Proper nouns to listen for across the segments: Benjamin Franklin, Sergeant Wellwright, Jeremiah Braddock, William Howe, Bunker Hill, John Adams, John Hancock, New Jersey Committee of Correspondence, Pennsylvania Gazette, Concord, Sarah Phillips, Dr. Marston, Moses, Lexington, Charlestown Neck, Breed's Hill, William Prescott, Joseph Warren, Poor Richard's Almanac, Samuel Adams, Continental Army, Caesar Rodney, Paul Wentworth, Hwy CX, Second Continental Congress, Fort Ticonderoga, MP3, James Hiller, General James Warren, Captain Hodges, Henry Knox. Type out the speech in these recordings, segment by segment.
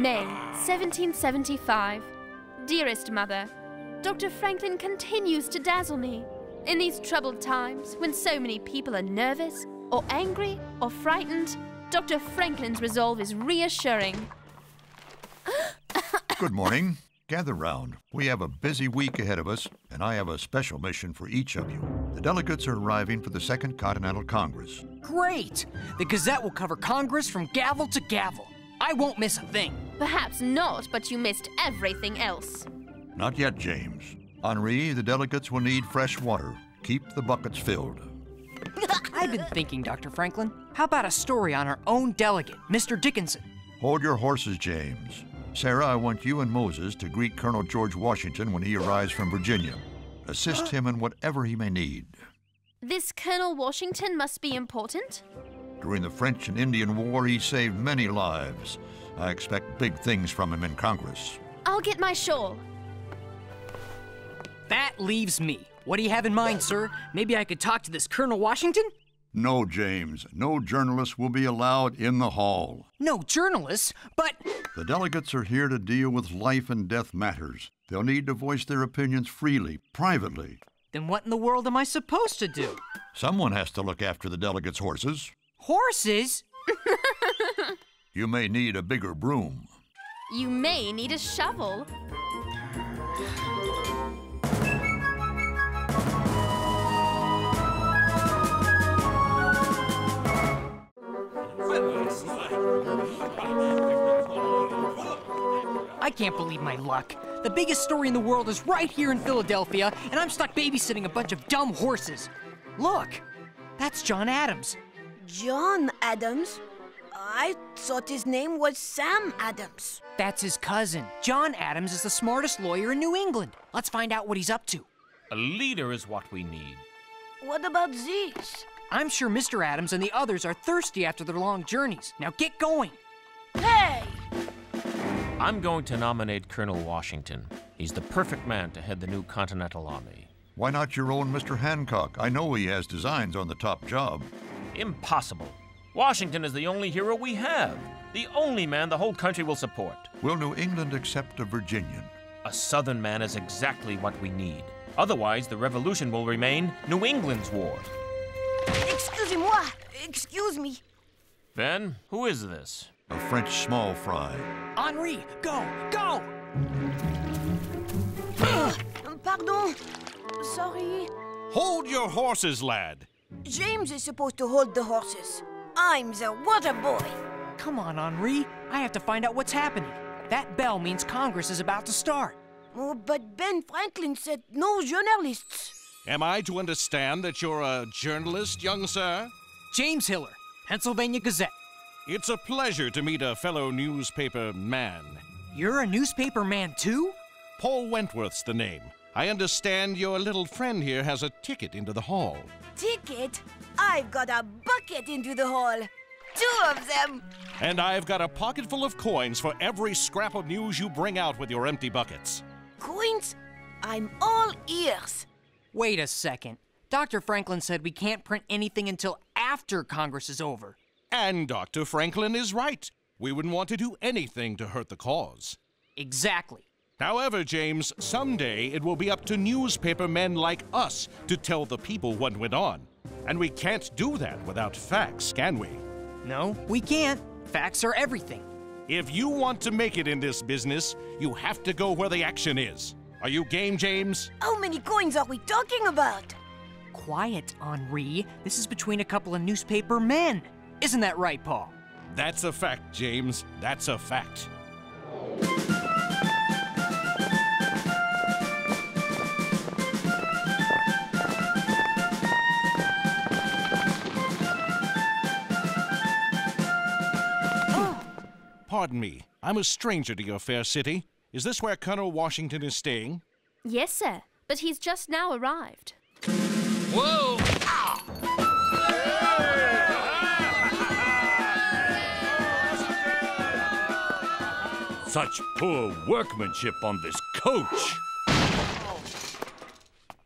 May, 1775. Dearest Mother, Dr. Franklin continues to dazzle me. In these troubled times, when so many people are nervous, or angry, or frightened, Dr. Franklin's resolve is reassuring. Good morning. Gather round. We have a busy week ahead of us, and I have a special mission for each of you. The delegates are arriving for the Second Continental Congress. Great! The Gazette will cover Congress from gavel to gavel. I won't miss a thing. Perhaps not, but you missed everything else. Not yet, James. Henri, the delegates will need fresh water. Keep the buckets filled. I've been thinking, Dr. Franklin. How about a story on our own delegate, Mr. Dickinson? Hold your horses, James. Sarah, I want you and Moses to greet Colonel George Washington when he arrives from Virginia. Assist him in whatever he may need. This Colonel Washington must be important? During the French and Indian War, he saved many lives. I expect big things from him in Congress. I'll get my shawl. That leaves me. What do you have in mind, sir? Maybe I could talk to this Colonel Washington? No, James. No journalists will be allowed in the hall. No journalists, but... The delegates are here to deal with life and death matters. They'll need to voice their opinions freely, privately. Then what in the world am I supposed to do? Someone has to look after the delegates' horses. Horses? You may need a bigger broom. You may need a shovel. I can't believe my luck. The biggest story in the world is right here in Philadelphia, and I'm stuck babysitting a bunch of dumb horses. Look, that's John Adams. John Adams? I thought his name was Sam Adams. That's his cousin. John Adams is the smartest lawyer in New England. Let's find out what he's up to. A leader is what we need. What about these? I'm sure Mr. Adams and the others are thirsty after their long journeys. Now get going. Hey! I'm going to nominate Colonel Washington. He's the perfect man to head the new Continental Army. Why not your own Mr. Hancock? I know he has designs on the top job. Impossible. Washington is the only hero we have. The only man the whole country will support. Will New England accept a Virginian? A Southern man is exactly what we need. Otherwise, the revolution will remain New England's war. Excusez-moi! Excuse me. Ben, who is this? A French small fry. Henri, go! Go! Pardon. Sorry. Hold your horses, lad. James is supposed to hold the horses. I'm the water boy. Come on, Henri. I have to find out what's happening. That bell means Congress is about to start. Oh, but Ben Franklin said no journalists. Am I to understand that you're a journalist, young sir? James Hiller, Pennsylvania Gazette. It's a pleasure to meet a fellow newspaper man. You're a newspaper man, too? Paul Wentworth's the name. I understand your little friend here has a ticket into the hall. Ticket? I've got a bucket into the hall. Two of them. And I've got a pocket full of coins for every scrap of news you bring out with your empty buckets. Coins? I'm all ears. Wait a second. Dr. Franklin said we can't print anything until after Congress is over. And Dr. Franklin is right. We wouldn't want to do anything to hurt the cause. Exactly. However, James, someday it will be up to newspaper men like us to tell the people what went on. And we can't do that without facts, can we? No, we can't. Facts are everything. If you want to make it in this business, you have to go where the action is. Are you game, James? How many coins are we talking about? Quiet, Henri. This is between a couple of newspaper men. Isn't that right, Paul? That's a fact, James. That's a fact. Oh. Pardon me. I'm a stranger to your fair city. Is this where Colonel Washington is staying? Yes, sir. But he's just now arrived. Whoa! Ow. Such poor workmanship on this coach.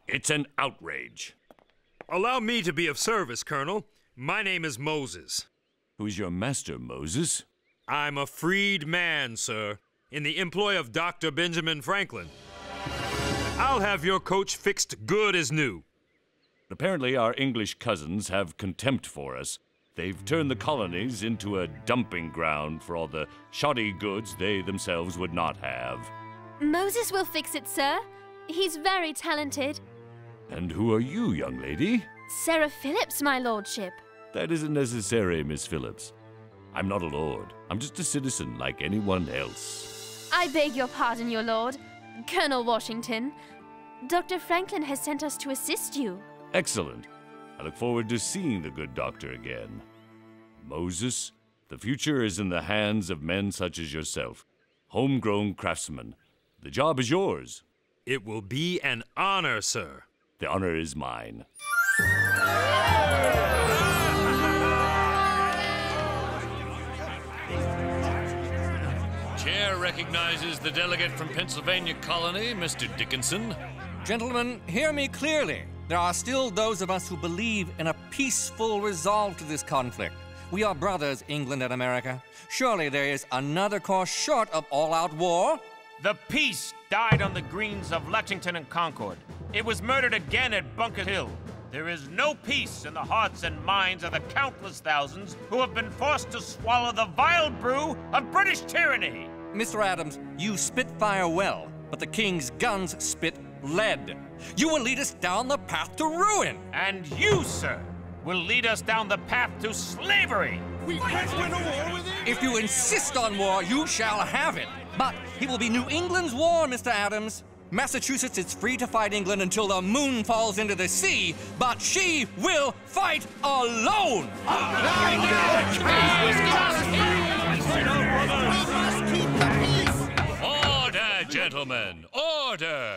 It's an outrage. Allow me to be of service, Colonel. My name is Moses. Who's your master, Moses? I'm a freed man, sir, in the employ of Dr. Benjamin Franklin. I'll have your coach fixed good as new. Apparently, our English cousins have contempt for us. They've turned the colonies into a dumping ground for all the shoddy goods they themselves would not have. Moses will fix it, sir. He's very talented. And who are you, young lady? Sarah Phillips, my lordship. That isn't necessary, Miss Phillips. I'm not a lord. I'm just a citizen like anyone else. I beg your pardon, your lord. Colonel Washington, Dr. Franklin has sent us to assist you. Excellent. I look forward to seeing the good doctor again. Moses, the future is in the hands of men such as yourself, homegrown craftsmen. The job is yours. It will be an honor, sir. The honor is mine. Chair recognizes the delegate from Pennsylvania Colony, Mr. Dickinson. Gentlemen, hear me clearly. There are still those of us who believe in a peaceful resolve to this conflict. We are brothers, England and America. Surely there is another course short of all-out war. The peace died on the greens of Lexington and Concord. It was murdered again at Bunker Hill. There is no peace in the hearts and minds of the countless thousands who have been forced to swallow the vile brew of British tyranny. Mr. Adams, you spit fire well, but the King's guns spit lead. You will lead us down the path to ruin. And you, sir, will lead us down the path to slavery. We can't win a war with it. If you insist on war, you shall have it. But it will be New England's war, Mr. Adams. Massachusetts is free to fight England until the moon falls into the sea, but she will fight alone. Order, gentlemen, order.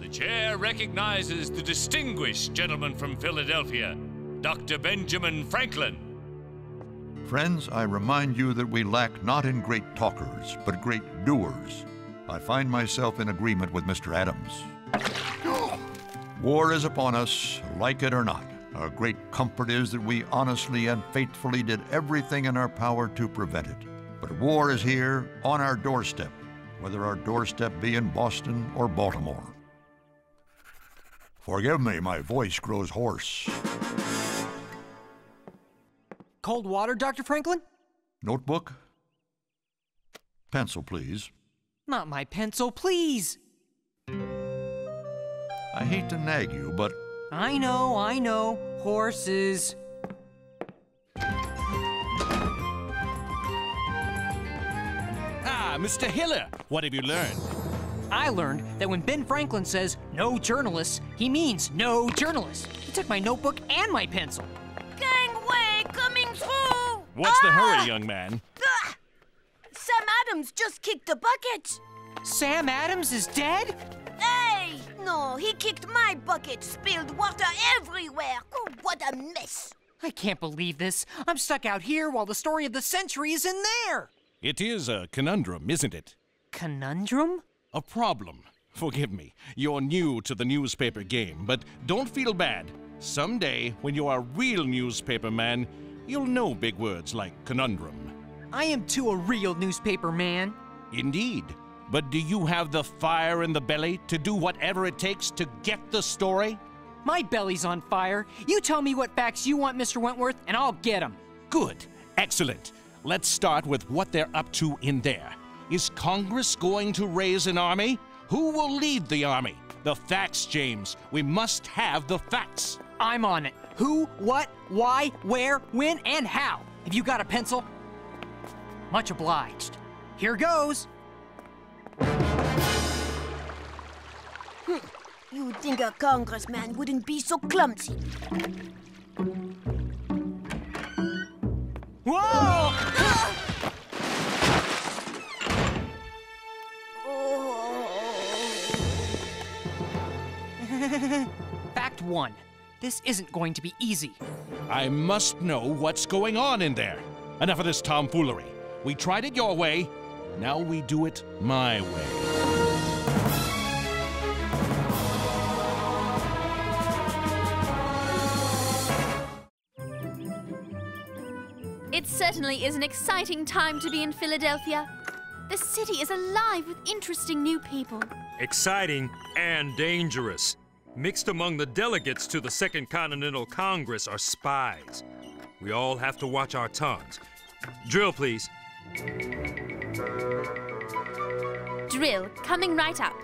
The chair recognizes the distinguished gentleman from Philadelphia, Dr. Benjamin Franklin. Friends, I remind you that we lack not in great talkers, but great doers. I find myself in agreement with Mr. Adams. War is upon us, like it or not. Our great comfort is that we honestly and faithfully did everything in our power to prevent it. But war is here, on our doorstep, whether our doorstep be in Boston or Baltimore. Forgive me, my voice grows hoarse. Cold water, Dr. Franklin? Notebook? Pencil, please. Not my pencil, please! I hate to nag you, but... I know, horses. Ah, Mr. Hiller, what have you learned? I learned that when Ben Franklin says, no journalists, he means no journalists. He took my notebook and my pencil. Gangway coming through! What's the hurry, young man? Sam Adams just kicked the bucket. Sam Adams is dead? Hey! No, he kicked my bucket, spilled water everywhere. Oh, what a mess. I can't believe this. I'm stuck out here while the story of the century is in there. It is a conundrum, isn't it? Conundrum? A problem. Forgive me, you're new to the newspaper game, but don't feel bad. Someday, when you're a real newspaper man, you'll know big words like conundrum. I am too a real newspaper man. Indeed. But do you have the fire in the belly to do whatever it takes to get the story? My belly's on fire. You tell me what facts you want, Mr. Wentworth, and I'll get them. Good. Excellent. Let's start with what they're up to in there. Is Congress going to raise an army? Who will lead the army? The facts, James. We must have the facts. I'm on it. Who, what, why, where, when, and how. Have you got a pencil? Much obliged. Here goes. You'd think a congressman wouldn't be so clumsy. Whoa! Fact one, this isn't going to be easy. I must know what's going on in there. Enough of this tomfoolery. We tried it your way, now we do it my way. certainly is an exciting time to be in Philadelphia. The city is alive with interesting new people. Exciting and dangerous. Mixed among the delegates to the Second Continental Congress are spies. We all have to watch our tongues. Drill, please. Drill, coming right up.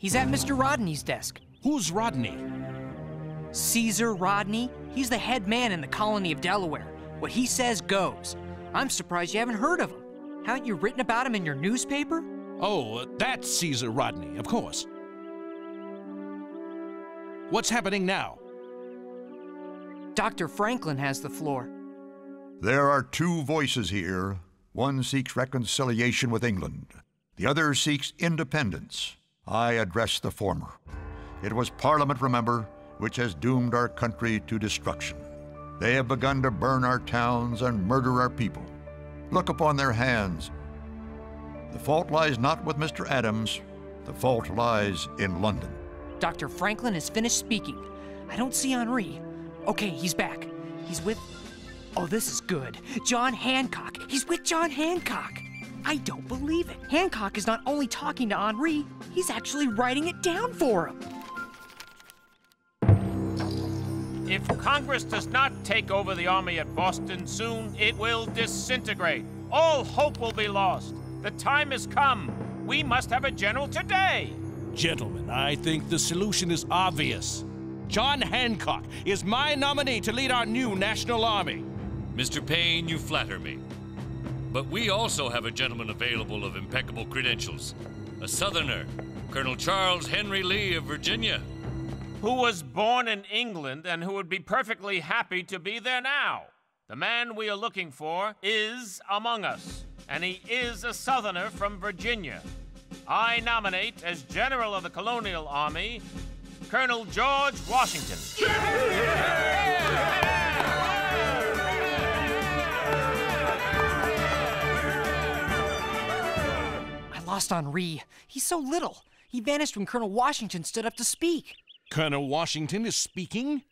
He's at Mr. Rodney's desk. Who's Rodney? Caesar Rodney. He's the head man in the colony of Delaware. What he says goes. I'm surprised you haven't heard of him. Haven't you written about him in your newspaper? Oh, that's Caesar Rodney, of course. What's happening now? Dr. Franklin has the floor. There are two voices here. One seeks reconciliation with England. The other seeks independence. I address the former. It was Parliament, remember, which has doomed our country to destruction. They have begun to burn our towns and murder our people. Look upon their hands. The fault lies not with Mr. Adams. The fault lies in London. Dr. Franklin has finished speaking. I don't see Henri. Okay, he's back. He's with... Oh, this is good. John Hancock. He's with John Hancock. I don't believe it. Hancock is not only talking to Henri, he's actually writing it down for him. If Congress does not take over the army at Boston soon, it will disintegrate. All hope will be lost. The time has come. We must have a general today. Gentlemen, I think the solution is obvious. John Hancock is my nominee to lead our new national army. Mr. Payne, you flatter me. But we also have a gentleman available of impeccable credentials. A Southerner, Colonel Charles Henry Lee of Virginia. Who was born in England and who would be perfectly happy to be there now. The man we are looking for is among us, and he is a Southerner from Virginia. I nominate as General of the Colonial Army, Colonel George Washington. I lost Henri. He's so little. He vanished when Colonel Washington stood up to speak. Colonel Washington is speaking.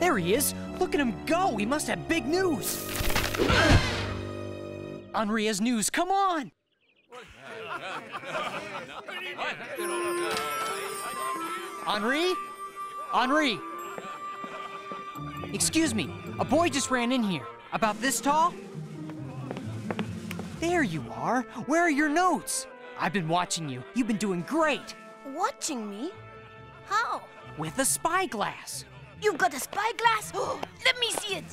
There he is. Look at him go. He must have big news. Henri has news. Come on. Henri? Henri? Excuse me. A boy just ran in here. About this tall? There you are. Where are your notes? I've been watching you. You've been doing great. Watching me? How? With a spyglass. You've got a spyglass? Oh, let me see it.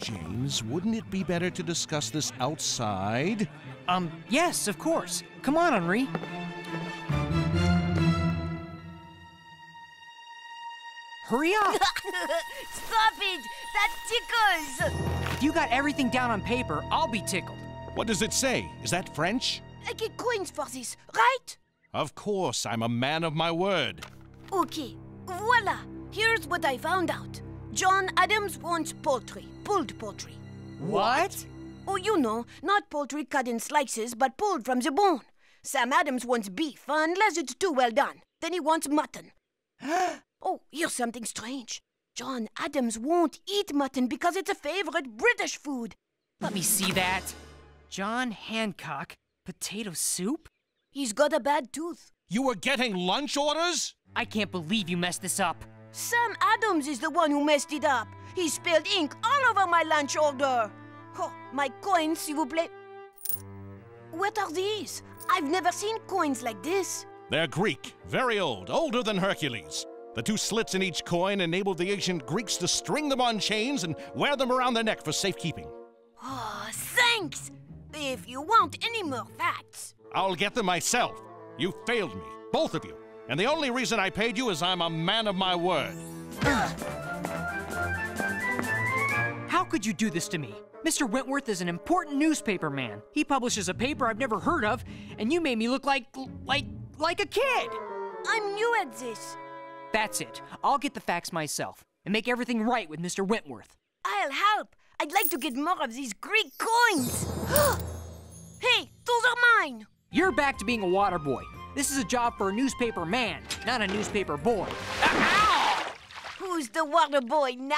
James, wouldn't it be better to discuss this outside? Yes, of course. Come on, Henri. Hurry up! Stop it! That tickles! If you got everything down on paper, I'll be tickled. What does it say? Is that French? I get coins for this, right? Of course, I'm a man of my word. Okay, voila. Here's what I found out. John Adams wants poultry, pulled poultry. What? Oh, you know, not poultry cut in slices, but pulled from the bone. Sam Adams wants beef, unless it's too well done. Then he wants mutton. Oh, here's something strange. John Adams won't eat mutton because it's a favorite British food. Let me see that. John Hancock. Potato soup? He's got a bad tooth. You were getting lunch orders? I can't believe you messed this up. Sam Adams is the one who messed it up. He spilled ink all over my lunch order. Oh, my coins, s'il vous plaît. What are these? I've never seen coins like this. They're Greek, very old, older than Hercules. The two slits in each coin enabled the ancient Greeks to string them on chains and wear them around their neck for safekeeping. Oh, thanks! If you want any more facts. I'll get them myself. You failed me, both of you. And the only reason I paid you is I'm a man of my word. How could you do this to me? Mr. Wentworth is an important newspaper man. He publishes a paper I've never heard of, and you made me look like a kid. I'm new at this. That's it. I'll get the facts myself and make everything right with Mr. Wentworth. I'll help. I'd like to get more of these Greek coins. Hey, those are mine! You're back to being a water boy. This is a job for a newspaper man, not a newspaper boy. Ow! Who's the water boy now?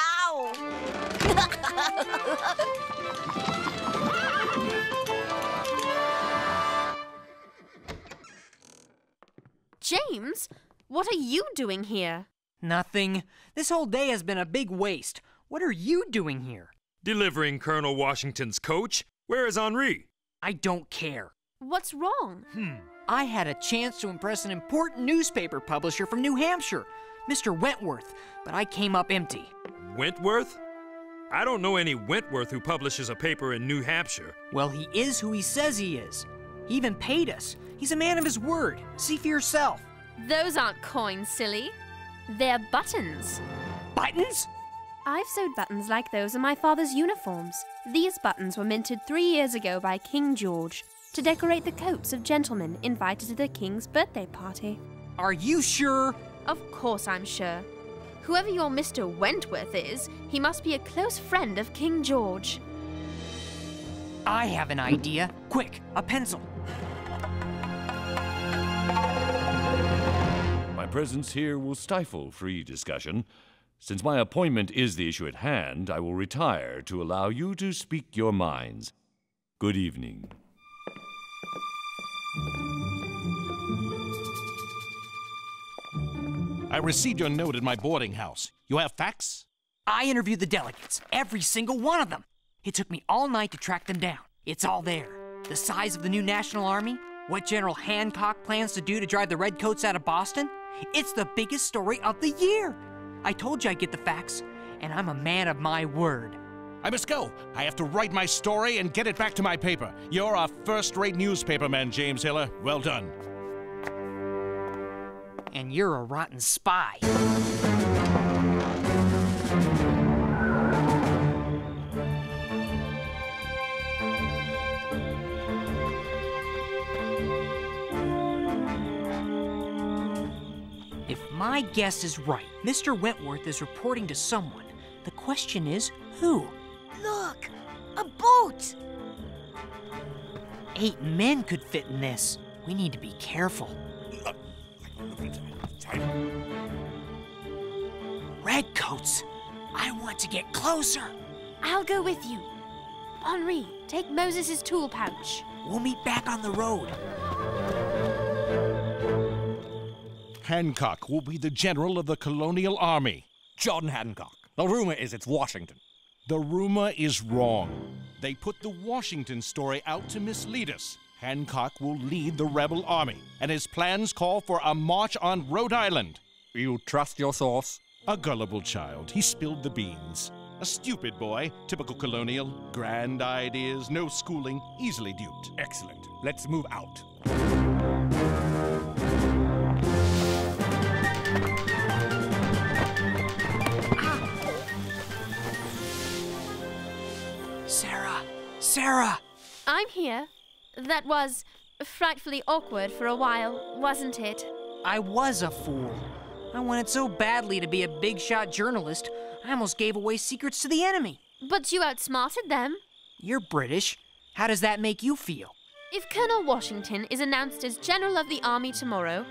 James, what are you doing here? Nothing. This whole day has been a big waste. What are you doing here? Delivering Colonel Washington's coach. Where is Henri? I don't care. What's wrong? I had a chance to impress an important newspaper publisher from New Hampshire, Mr. Wentworth, but I came up empty. Wentworth? I don't know any Wentworth who publishes a paper in New Hampshire. Well, he is who he says he is. He even paid us. He's a man of his word. See for yourself. Those aren't coins, silly. They're buttons. Buttons? I've sewed buttons like those in my father's uniforms. These buttons were minted 3 years ago by King George to decorate the coats of gentlemen invited to the King's birthday party. Are you sure? Of course I'm sure. Whoever your Mr. Wentworth is, he must be a close friend of King George. I have an idea. Quick, a pencil. My presence here will stifle free discussion. Since my appointment is the issue at hand, I will retire to allow you to speak your minds. Good evening. I received your note at my boarding house. You have facts? I interviewed the delegates, every single one of them. It took me all night to track them down. It's all there. The size of the new National Army, what General Hancock plans to do to drive the Redcoats out of Boston. It's the biggest story of the year. I told you I'd get the facts, and I'm a man of my word. I must go. I have to write my story and get it back to my paper. You're a first-rate newspaperman, James Hiller. Well done. And you're a rotten spy. My guess is right. Mr. Wentworth is reporting to someone. The question is, who? Look, a boat! 8 men could fit in this. We need to be careful. Redcoats! I want to get closer! I'll go with you. Henri, take Moses' tool pouch. We'll meet back on the road. Hancock will be the general of the Colonial Army. John Hancock. The rumor is it's Washington. The rumor is wrong. They put the Washington story out to mislead us. Hancock will lead the rebel army, and his plans call for a march on Rhode Island. You trust your source? A gullible child. He spilled the beans. A stupid boy, typical colonial, grand ideas, no schooling, easily duped. Excellent. Let's move out. Sarah! I'm here. That was frightfully awkward for a while, wasn't it? I was a fool. I wanted so badly to be a big-shot journalist, I almost gave away secrets to the enemy. But you outsmarted them. You're British. How does that make you feel? If Colonel Washington is announced as General of the Army tomorrow,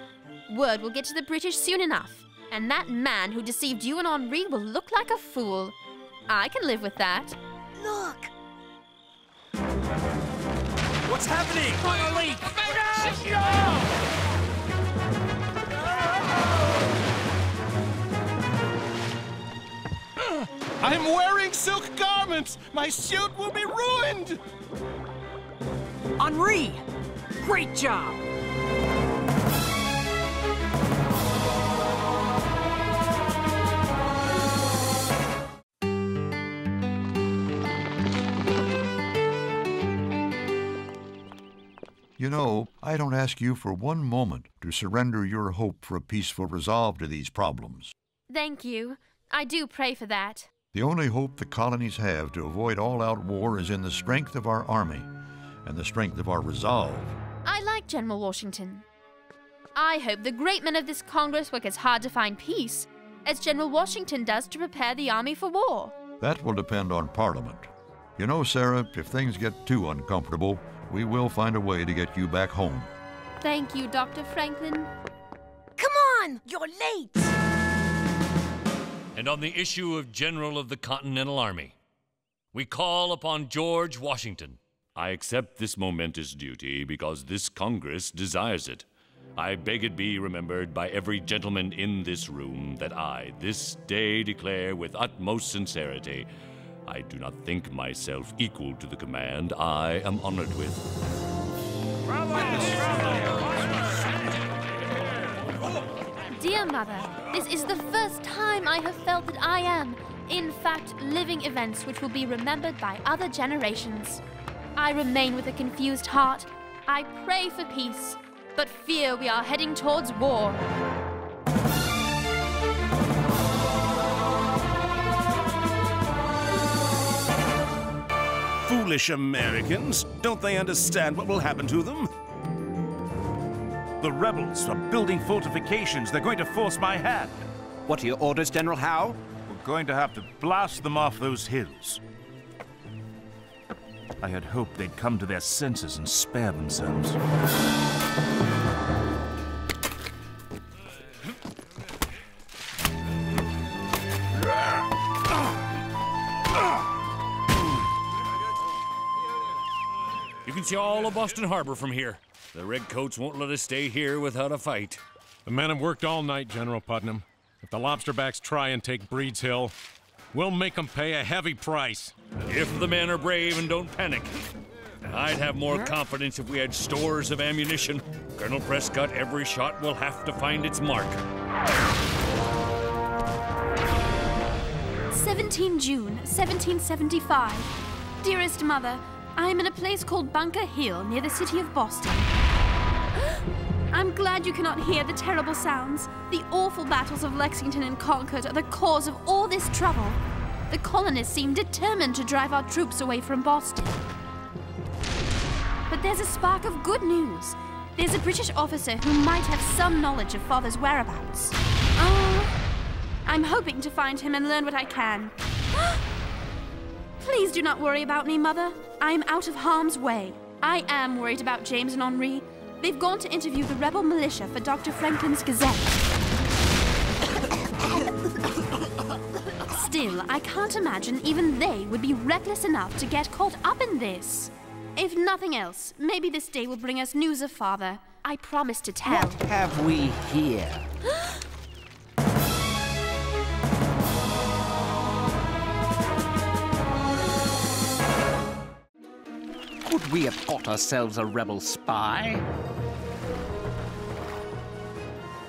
word will get to the British soon enough. And that man who deceived you and Henri will look like a fool. I can live with that. Look! What's happening? Fire leak! No! I'm wearing silk garments! My suit will be ruined! Henri! Great job! You know, I don't ask you for one moment to surrender your hope for a peaceful resolve to these problems. Thank you. I do pray for that. The only hope the colonies have to avoid all-out war is in the strength of our army and the strength of our resolve. I like General Washington. I hope the great men of this Congress work as hard to find peace as General Washington does to prepare the army for war. That will depend on Parliament. You know, Sarah, if things get too uncomfortable, we will find a way to get you back home. Thank you, Dr. Franklin. Come on! You're late! And on the issue of General of the Continental Army, we call upon George Washington. I accept this momentous duty because this Congress desires it. I beg it be remembered by every gentleman in this room that I this day declare with utmost sincerity, I do not think myself equal to the command I am honored with. Dear Mother, this is the first time I have felt that I am, in fact, living events which will be remembered by other generations. I remain with a confused heart. I pray for peace, but fear we are heading towards war. Foolish Americans, don't they understand what will happen to them? The rebels are building fortifications. They're going to force my hand. What are your orders, General Howe? We're going to have to blast them off those hills. I had hoped they'd come to their senses and spare themselves. You can see all of Boston Harbor from here. The redcoats won't let us stay here without a fight. The men have worked all night, General Putnam. If the lobsterbacks try and take Breed's Hill, we'll make them pay a heavy price. If the men are brave and don't panic, I'd have more confidence if we had stores of ammunition. Colonel Prescott, every shot will have to find its mark. 17 June, 1775. Dearest Mother, I am in a place called Bunker Hill, near the city of Boston. I'm glad you cannot hear the terrible sounds. The awful battles of Lexington and Concord are the cause of all this trouble. The colonists seem determined to drive our troops away from Boston. But there's a spark of good news. There's a British officer who might have some knowledge of Father's whereabouts. I'm hoping to find him and learn what I can. Please do not worry about me, Mother. I am out of harm's way. I am worried about James and Henri. They've gone to interview the rebel militia for Dr. Franklin's Gazette. Still, I can't imagine even they would be reckless enough to get caught up in this. If nothing else, maybe this day will bring us news of Father. I promise to tell. What have we here? Could we have got ourselves a rebel spy?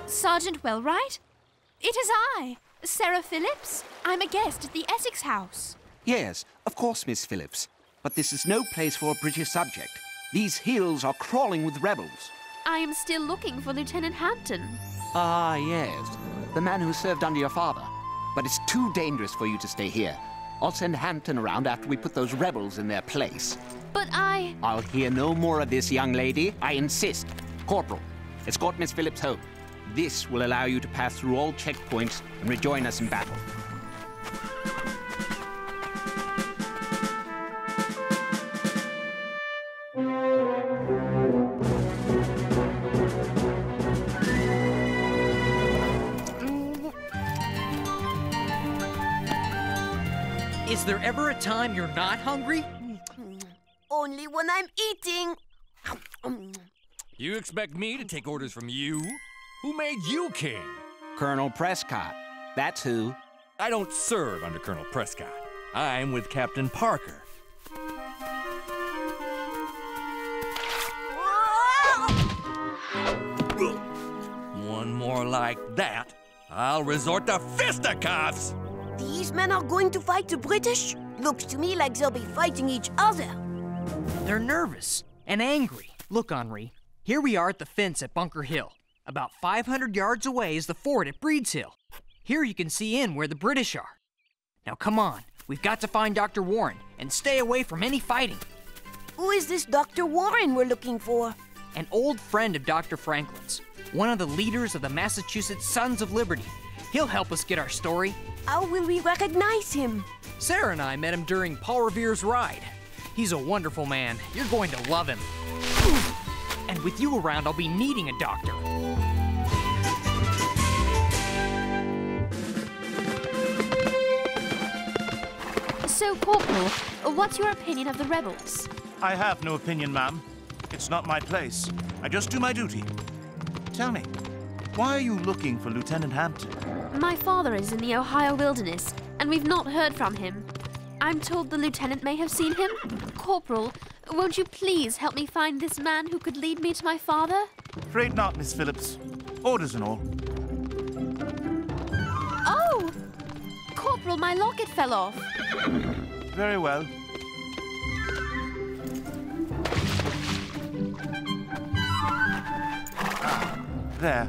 Sergeant Wellwright? It is I, Sarah Phillips. I'm a guest at the Essex House. Yes, of course, Miss Phillips. But this is no place for a British subject. These hills are crawling with rebels. I am still looking for Lieutenant Hampton. Ah, yes. The man who served under your father. But it's too dangerous for you to stay here. I'll send Hampton around after we put those rebels in their place. But I... I'll hear no more of this, young lady. I insist. Corporal, escort Miss Phillips home. This will allow you to pass through all checkpoints and rejoin us in battle. Is there ever a time you're not hungry? Only when I'm eating. You expect me to take orders from you? Who made you king? Colonel Prescott. That's who. I don't serve under Colonel Prescott. I'm with Captain Parker. One more like that, I'll resort to fisticuffs! These men are going to fight the British? Looks to me like they'll be fighting each other. They're nervous and angry. Look, Henri, here we are at the fence at Bunker Hill. About 500 yards away is the fort at Breed's Hill. Here you can see in where the British are. Now come on, we've got to find Dr. Warren and stay away from any fighting. Who is this Dr. Warren we're looking for? An old friend of Dr. Franklin's, one of the leaders of the Massachusetts Sons of Liberty. He'll help us get our story. How will we recognize him? Sarah and I met him during Paul Revere's ride. He's a wonderful man. You're going to love him. And with you around, I'll be needing a doctor. So, Corporal, what's your opinion of the rebels? I have no opinion, ma'am. It's not my place. I just do my duty. Tell me, why are you looking for Lieutenant Hampton? My father is in the Ohio wilderness, and we've not heard from him. I'm told the lieutenant may have seen him. Corporal, won't you please help me find this man who could lead me to my father? Afraid not, Miss Phillips. Orders and all. Oh! Corporal, my locket fell off. Very well. There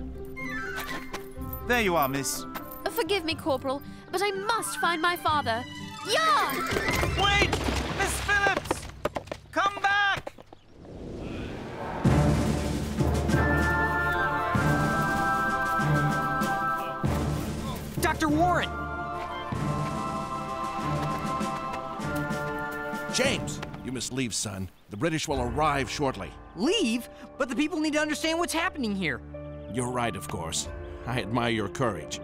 you are, miss. Forgive me, Corporal, but I must find my father. Yeah! Wait! Miss Phillips! Come back! Dr. Warren! James, you must leave, son. The British will arrive shortly. Leave? But the people need to understand what's happening here. You're right, of course. I admire your courage.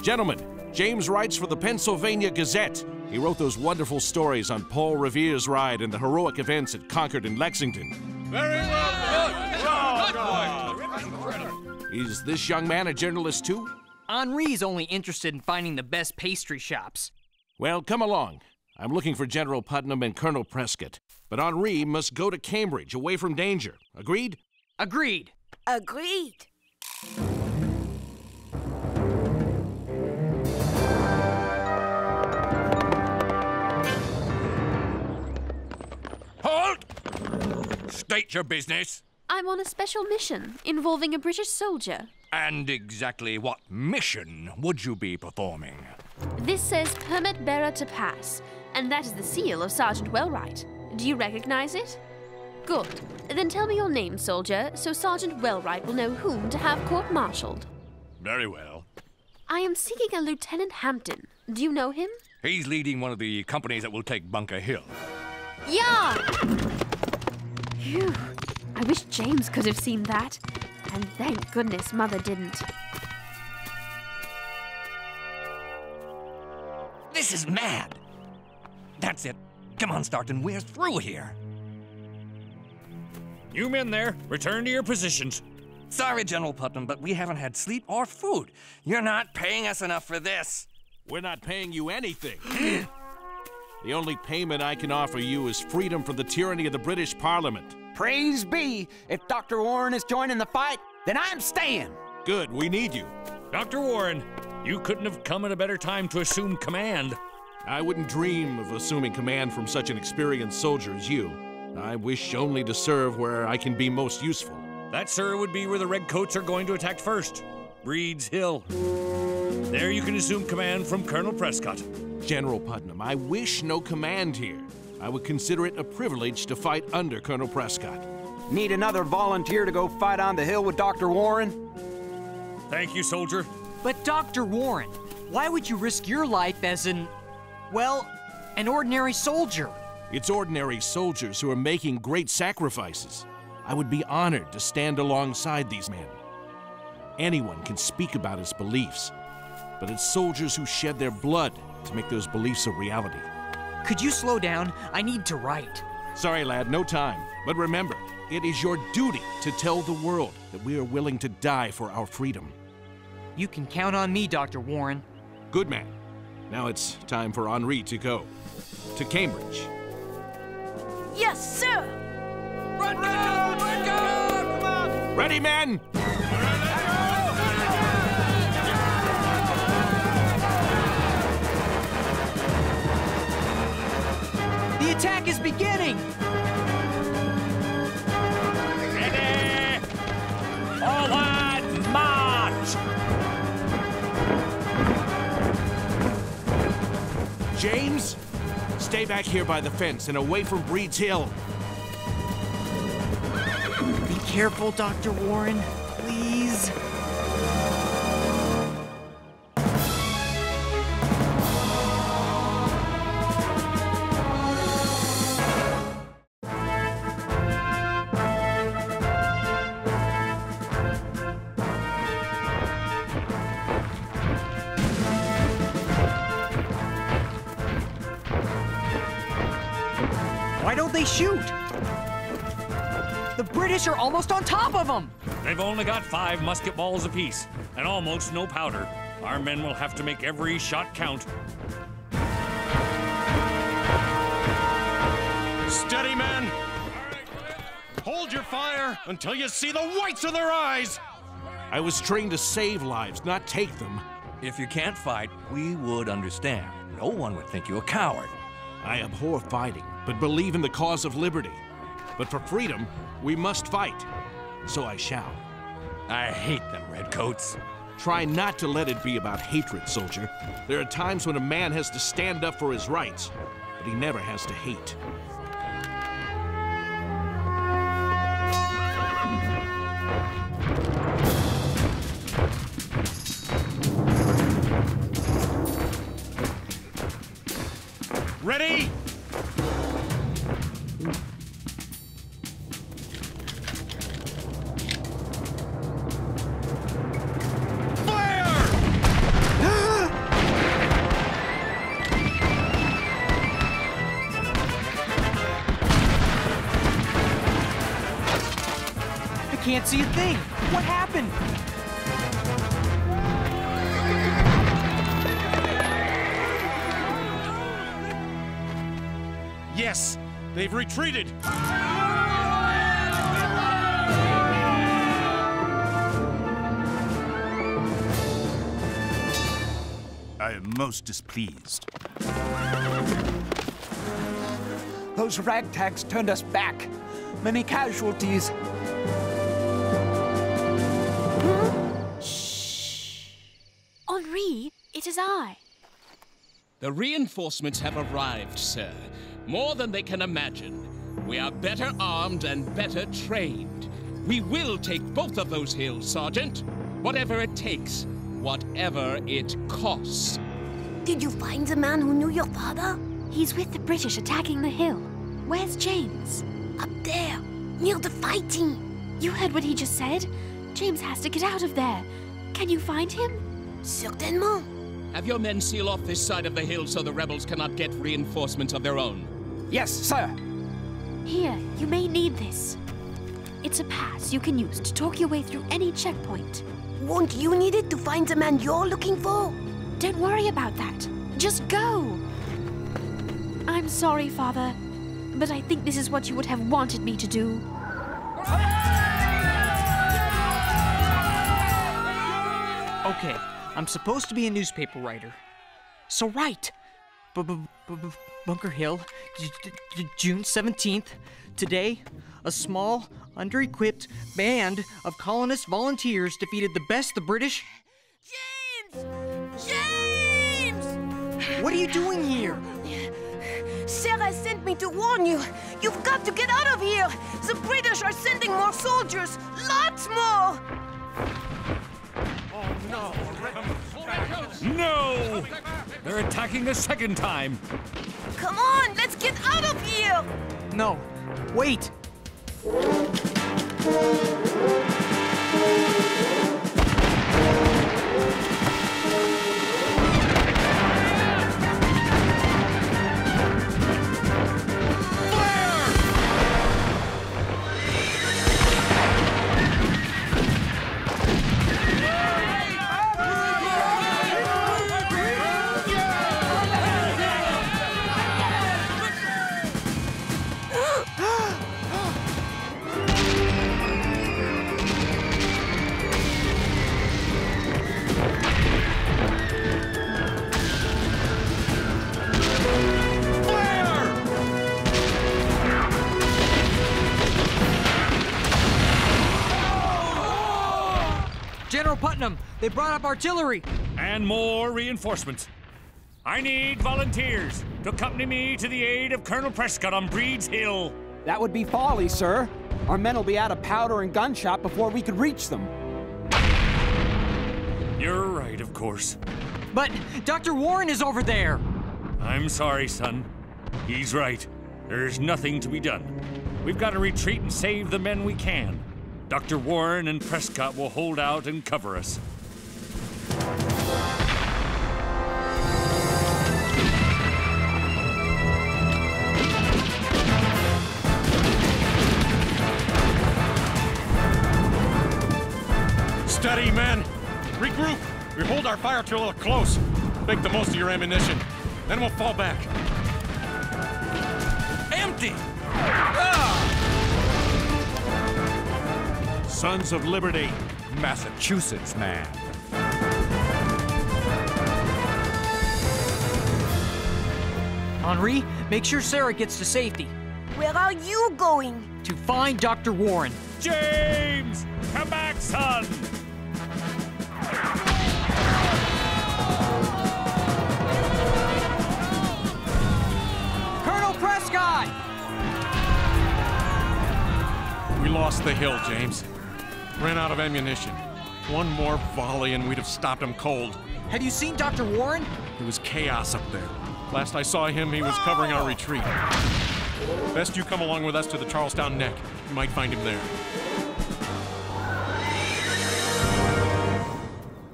Gentlemen, James writes for the Pennsylvania Gazette. He wrote those wonderful stories on Paul Revere's ride and the heroic events at Concord and Lexington. Very well done. Is this young man a journalist too? Henri's only interested in finding the best pastry shops. Well, come along. I'm looking for General Putnam and Colonel Prescott. But Henri must go to Cambridge, away from danger. Agreed? Agreed. Agreed. Halt! State your business. I'm on a special mission involving a British soldier. And exactly what mission would you be performing? This says permit bearer to pass, and that is the seal of Sergeant Wellwright. Do you recognize it? Good. Then tell me your name, soldier, so Sergeant Wellwright will know whom to have court-martialed. Very well. I am seeking a Lieutenant Hampton. Do you know him? He's leading one of the companies that will take Bunker Hill. Yeah! Phew. I wish James could have seen that. And thank goodness Mother didn't. This is mad. That's it. Come on, Stockton, we're through here. You men there, return to your positions. Sorry, General Putnam, but we haven't had sleep or food. You're not paying us enough for this. We're not paying you anything. The only payment I can offer you is freedom from the tyranny of the British Parliament. Praise be. If Dr. Warren is joining the fight, then I'm staying. Good, we need you. Dr. Warren, you couldn't have come at a better time to assume command. I wouldn't dream of assuming command from such an experienced soldier as you. I wish only to serve where I can be most useful. That, sir, would be where the Redcoats are going to attack first. Breed's Hill. There you can assume command from Colonel Prescott. General Putnam, I wish no command here. I would consider it a privilege to fight under Colonel Prescott. Need another volunteer to go fight on the hill with Dr. Warren? Thank you, soldier. But Dr. Warren, why would you risk your life as an, well, an ordinary soldier? It's ordinary soldiers who are making great sacrifices. I would be honored to stand alongside these men. Anyone can speak about his beliefs, but it's soldiers who shed their blood to make those beliefs a reality. Could you slow down? I need to write. Sorry, lad, no time. But remember, it is your duty to tell the world that we are willing to die for our freedom. You can count on me, Dr. Warren. Good man. Now it's time for Henri to go to Cambridge. Yes, sir! Run, run, run, run, run! Ready, men? The attack is beginning! Ready! Forward march! James, stay back here by the fence and away from Breed's Hill. Be careful, Dr. Warren, please. Why don't they shoot? The British are almost on top of them. They've only got 5 musket balls apiece and almost no powder. Our men will have to make every shot count. Steady, men. Hold your fire until you see the whites of their eyes. I was trained to save lives, not take them. If you can't fight, we would understand. No one would think you a coward. I abhor fighting, but believe in the cause of liberty. But for freedom, we must fight. So I shall. I hate them, redcoats. Try not to let it be about hatred, soldier. There are times when a man has to stand up for his rights, but he never has to hate. Ready? Can't see a thing. What happened? Yes, they've retreated. I am most displeased. Those ragtags turned us back. Many casualties. It is I. The reinforcements have arrived, sir. More than they can imagine. We are better armed and better trained. We will take both of those hills, Sergeant. Whatever it takes, whatever it costs. Did you find the man who knew your father? He's with the British attacking the hill. Where's James? Up there, near the fighting. You heard what he just said. James has to get out of there. Can you find him? Certainement. Have your men seal off this side of the hill so the rebels cannot get reinforcements of their own? Yes, sir. Here, you may need this. It's a pass you can use to talk your way through any checkpoint. Won't you need it to find the man you're looking for? Don't worry about that. Just go. I'm sorry, Father, but I think this is what you would have wanted me to do. Okay. I'm supposed to be a newspaper writer, so write. Bunker Hill, June 17th. Today, a small, under-equipped band of colonist volunteers defeated the best the British... James! James! What are you doing here? Sarah sent me to warn you. You've got to get out of here. The British are sending more soldiers, lots more. Oh, no. No! They're attacking a second time. Come on, let's get out of here! No, wait! Putnam, they brought up artillery. And more reinforcements. I need volunteers to accompany me to the aid of Colonel Prescott on Breed's Hill. That would be folly, sir. Our men will be out of powder and gunshot before we could reach them. You're right, of course. But Dr. Warren is over there. I'm sorry, son. He's right. There's nothing to be done. We've got to retreat and save the men we can. Dr. Warren and Prescott will hold out and cover us. Steady, men. Regroup. We hold our fire till they're close. Make the most of your ammunition. Then we'll fall back. Empty! Ah! Sons of Liberty, Massachusetts man. Henri, make sure Sarah gets to safety. Where are you going? To find Dr. Warren. James! Come back, son! Colonel Prescott! We lost the hill, James. Ran out of ammunition. One more volley and we'd have stopped him cold. Have you seen Dr. Warren? It was chaos up there. Last I saw him, he was covering our retreat. Best you come along with us to the Charlestown Neck. You might find him there.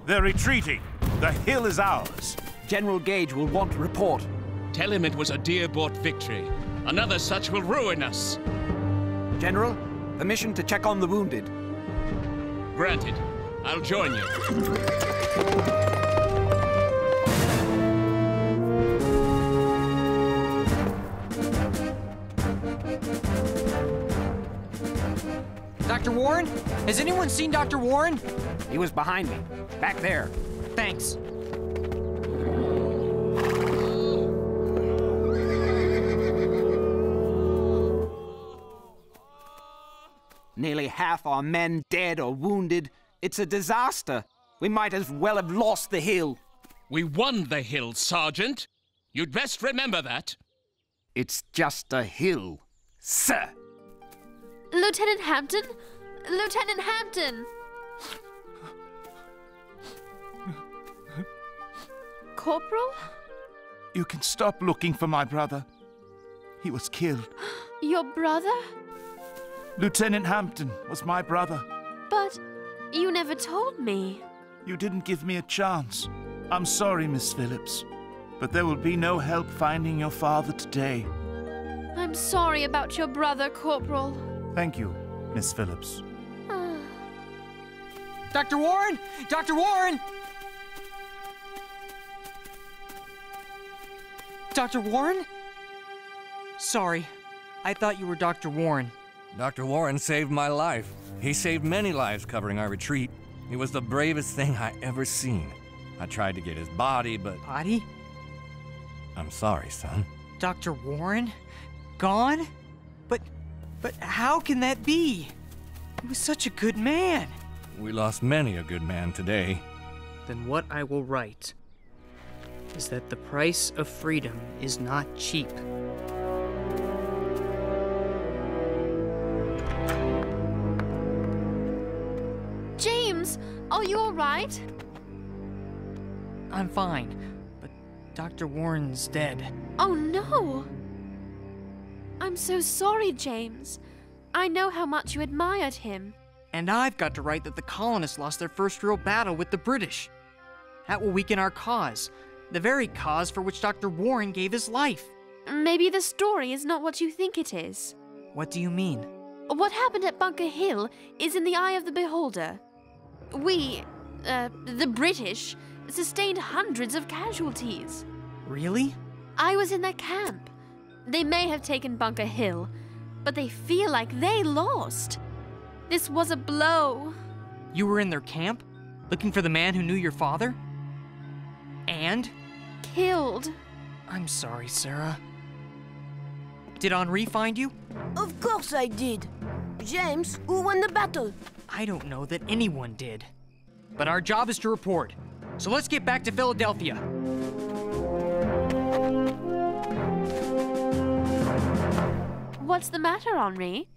They're retreating. The hill is ours. General Gage will want a report. Tell him it was a dear-bought victory. Another such will ruin us. General, a mission to check on the wounded. Granted. I'll join you. Dr. Warren? Has anyone seen Dr. Warren? He was behind me, back there. Thanks. Nearly half our men dead or wounded. It's a disaster. We might as well have lost the hill. We won the hill, Sergeant. You'd best remember that. It's just a hill, sir. Lieutenant Hampton? Lieutenant Hampton! Corporal? You can stop looking for my brother. He was killed. Your brother? Lieutenant Hampton was my brother. But you never told me. You didn't give me a chance. I'm sorry, Miss Phillips, but there will be no help finding your father today. I'm sorry about your brother, Corporal. Thank you, Miss Phillips. Dr. Warren! Dr. Warren! Dr. Warren? Sorry, I thought you were Dr. Warren. Dr. Warren saved my life. He saved many lives covering our retreat. It was the bravest thing I ever seen. I tried to get his body, but... Body? I'm sorry, son. Dr. Warren? Gone? But how can that be? He was such a good man. We lost many a good man today. Then what I will write is that the price of freedom is not cheap. James, are you all right? I'm fine, but Dr. Warren's dead. Oh, no! I'm so sorry, James. I know how much you admired him. And I've got to write that the colonists lost their first real battle with the British. That will weaken our cause, the very cause for which Dr. Warren gave his life. Maybe the story is not what you think it is. What do you mean? What happened at Bunker Hill is in the eye of the beholder. We, the British, sustained hundreds of casualties. Really? I was in their camp. They may have taken Bunker Hill, but they feel like they lost. This was a blow. You were in their camp, looking for the man who knew your father? And? Killed. I'm sorry, Sarah. Did Henri find you? Of course I did. James, who won the battle? I don't know that anyone did. But our job is to report. So let's get back to Philadelphia. What's the matter, Henri?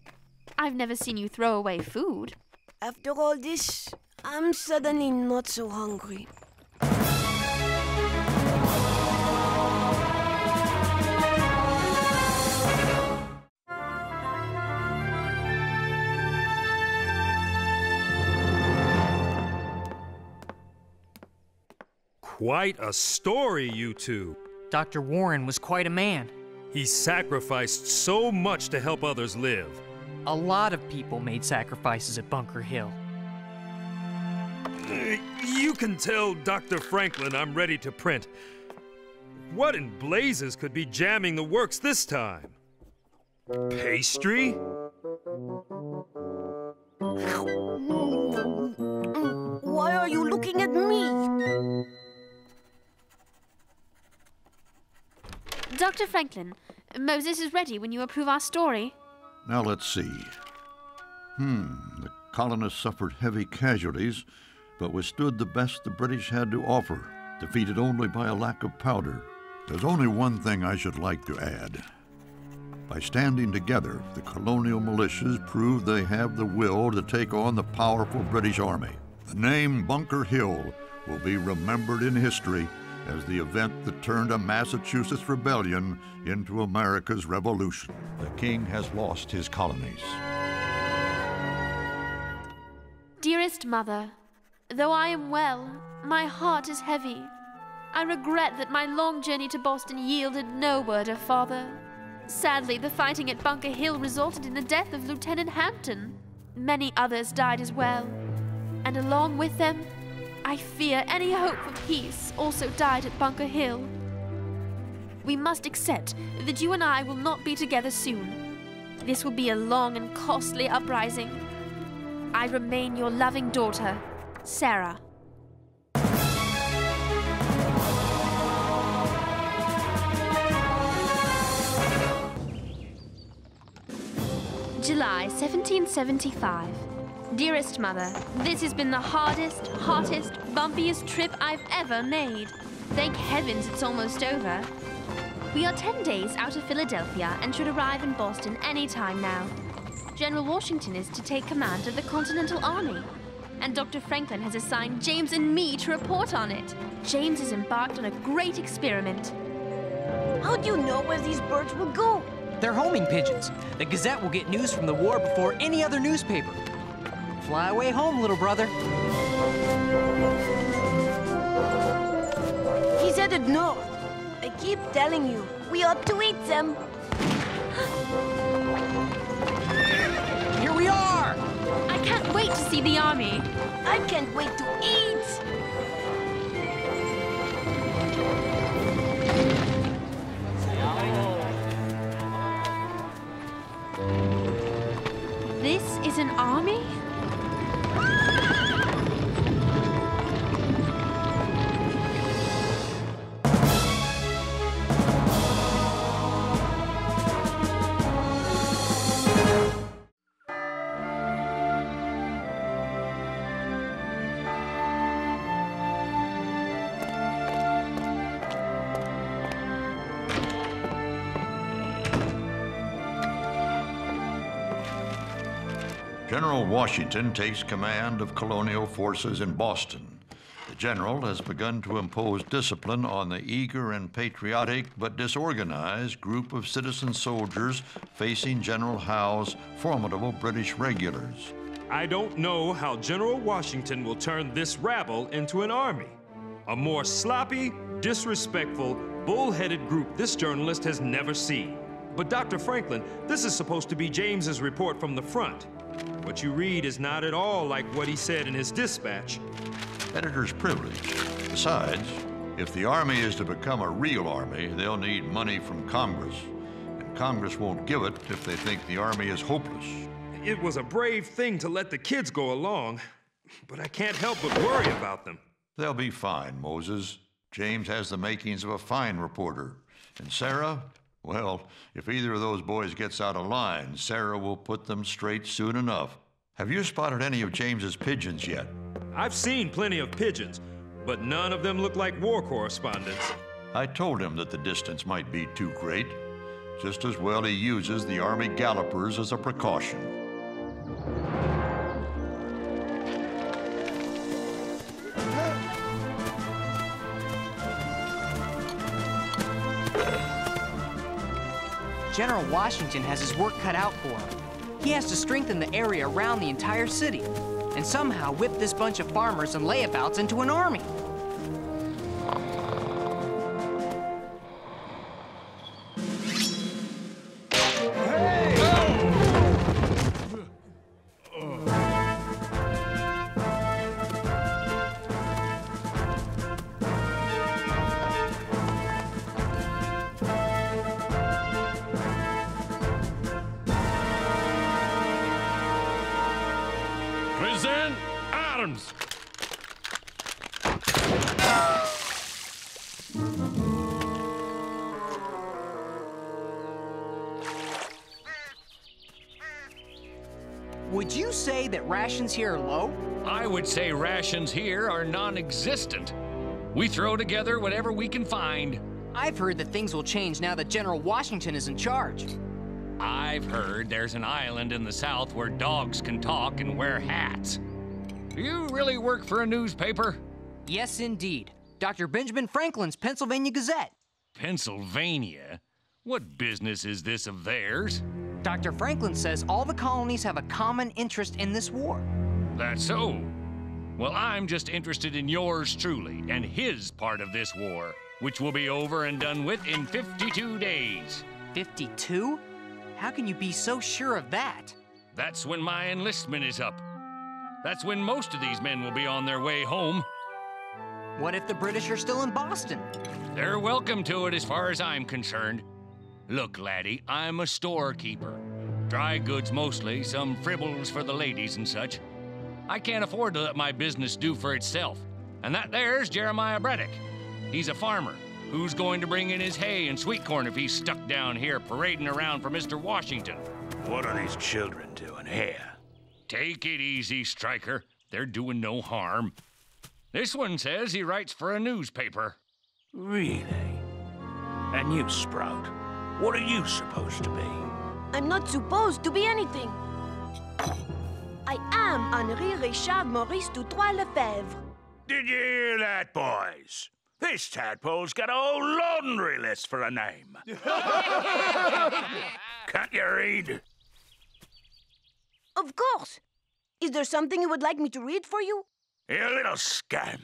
I've never seen you throw away food. After all this, I'm suddenly not so hungry. Quite a story, you two. Dr. Warren was quite a man. He sacrificed so much to help others live. A lot of people made sacrifices at Bunker Hill. You can tell Dr. Franklin I'm ready to print. What in blazes could be jamming the works this time? Pastry? Why are you looking at me? Dr. Franklin, Moses is ready when you approve our story. Now let's see. The colonists suffered heavy casualties, but withstood the best the British had to offer, defeated only by a lack of powder. There's only one thing I should like to add. By standing together, the colonial militias prove they have the will to take on the powerful British Army. The name Bunker Hill will be remembered in history as the event that turned a Massachusetts rebellion into America's revolution. The king has lost his colonies. Dearest Mother, though I am well, my heart is heavy. I regret that my long journey to Boston yielded no word of father. Sadly, the fighting at Bunker Hill resulted in the death of Lieutenant Hampton. Many others died as well, and along with them, I fear any hope for peace also died at Bunker Hill. We must accept that you and I will not be together soon. This will be a long and costly uprising. I remain your loving daughter, Sarah. July 1775. Dearest Mother, this has been the hardest, hottest, bumpiest trip I've ever made. Thank heavens it's almost over. We are 10 days out of Philadelphia and should arrive in Boston any time now. General Washington is to take command of the Continental Army, and Dr. Franklin has assigned James and me to report on it. James has embarked on a great experiment. How do you know where these birds will go? They're homing pigeons. The Gazette will get news from the war before any other newspaper. Fly away home, little brother. He's headed north. I keep telling you, we ought to eat them. Here we are! I can't wait to see the army. I can't wait to eat! This is an army? General Washington takes command of colonial forces in Boston. The general has begun to impose discipline on the eager and patriotic but disorganized group of citizen soldiers facing General Howe's formidable British regulars. I don't know how General Washington will turn this rabble into an army. A more sloppy, disrespectful, bullheaded group this journalist has never seen. But Dr. Franklin, this is supposed to be James's report from the front. What you read is not at all like what he said in his dispatch. Editor's privilege. Besides, if the army is to become a real army, they'll need money from Congress. And Congress won't give it if they think the army is hopeless. It was a brave thing to let the kids go along, but I can't help but worry about them. They'll be fine, Moses. James has the makings of a fine reporter. And Sarah? Well, if either of those boys gets out of line, Sarah will put them straight soon enough. Have you spotted any of James's pigeons yet? I've seen plenty of pigeons, but none of them look like war correspondents. I told him that the distance might be too great. Just as well he uses the Army gallopers as a precaution. General Washington has his work cut out for him. He has to strengthen the area around the entire city and somehow whip this bunch of farmers and layabouts into an army. Hey! Present Adams. Would you say that rations here are low? I would say rations here are non-existent. We throw together whatever we can find. I've heard that things will change now that General Washington is in charge. I've heard there's an island in the South where dogs can talk and wear hats. Do you really work for a newspaper? Yes, indeed. Dr. Benjamin Franklin's Pennsylvania Gazette. Pennsylvania? What business is this of theirs? Dr. Franklin says all the colonies have a common interest in this war. That's so. Well, I'm just interested in yours truly and his part of this war, which will be over and done with in 52 days. 52? How can you be so sure of that? That's when my enlistment is up. That's when most of these men will be on their way home. What if the British are still in Boston? They're welcome to it as far as I'm concerned. Look, laddie, I'm a storekeeper. Dry goods mostly, some fribbles for the ladies and such. I can't afford to let my business do for itself. And that there's Jeremiah Braddock. He's a farmer who's going to bring in his hay and sweet corn if he's stuck down here parading around for Mr. Washington. What are these children doing here? Take it easy, Stryker. They're doing no harm. This one says he writes for a newspaper. Really? And you, Sprout? What are you supposed to be? I'm not supposed to be anything. I am Henri Richard Maurice du Trois Lefebvre. Did you hear that, boys? This tadpole's got a whole laundry list for a name. Can't you read? Of course. Is there something you would like me to read for you? You little scamp.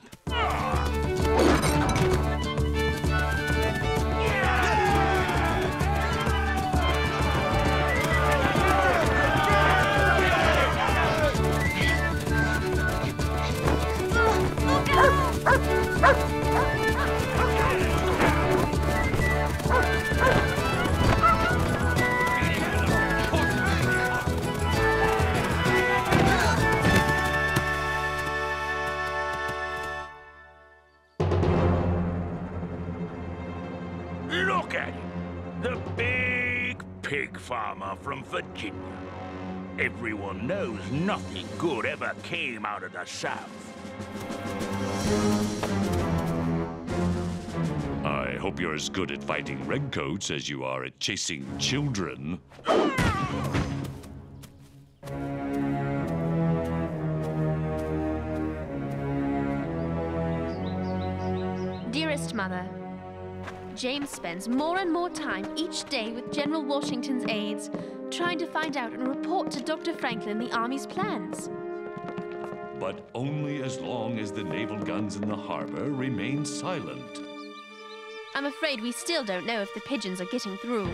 Look at him, the big pig farmer from Virginia. Everyone knows nothing good ever came out of the South. I hope you're as good at fighting redcoats as you are at chasing children. Dearest Mother, James spends more and more time each day with General Washington's aides, trying to find out and report to Dr. Franklin the Army's plans. But only as long as the naval guns in the harbor remain silent. I'm afraid we still don't know if the pigeons are getting through.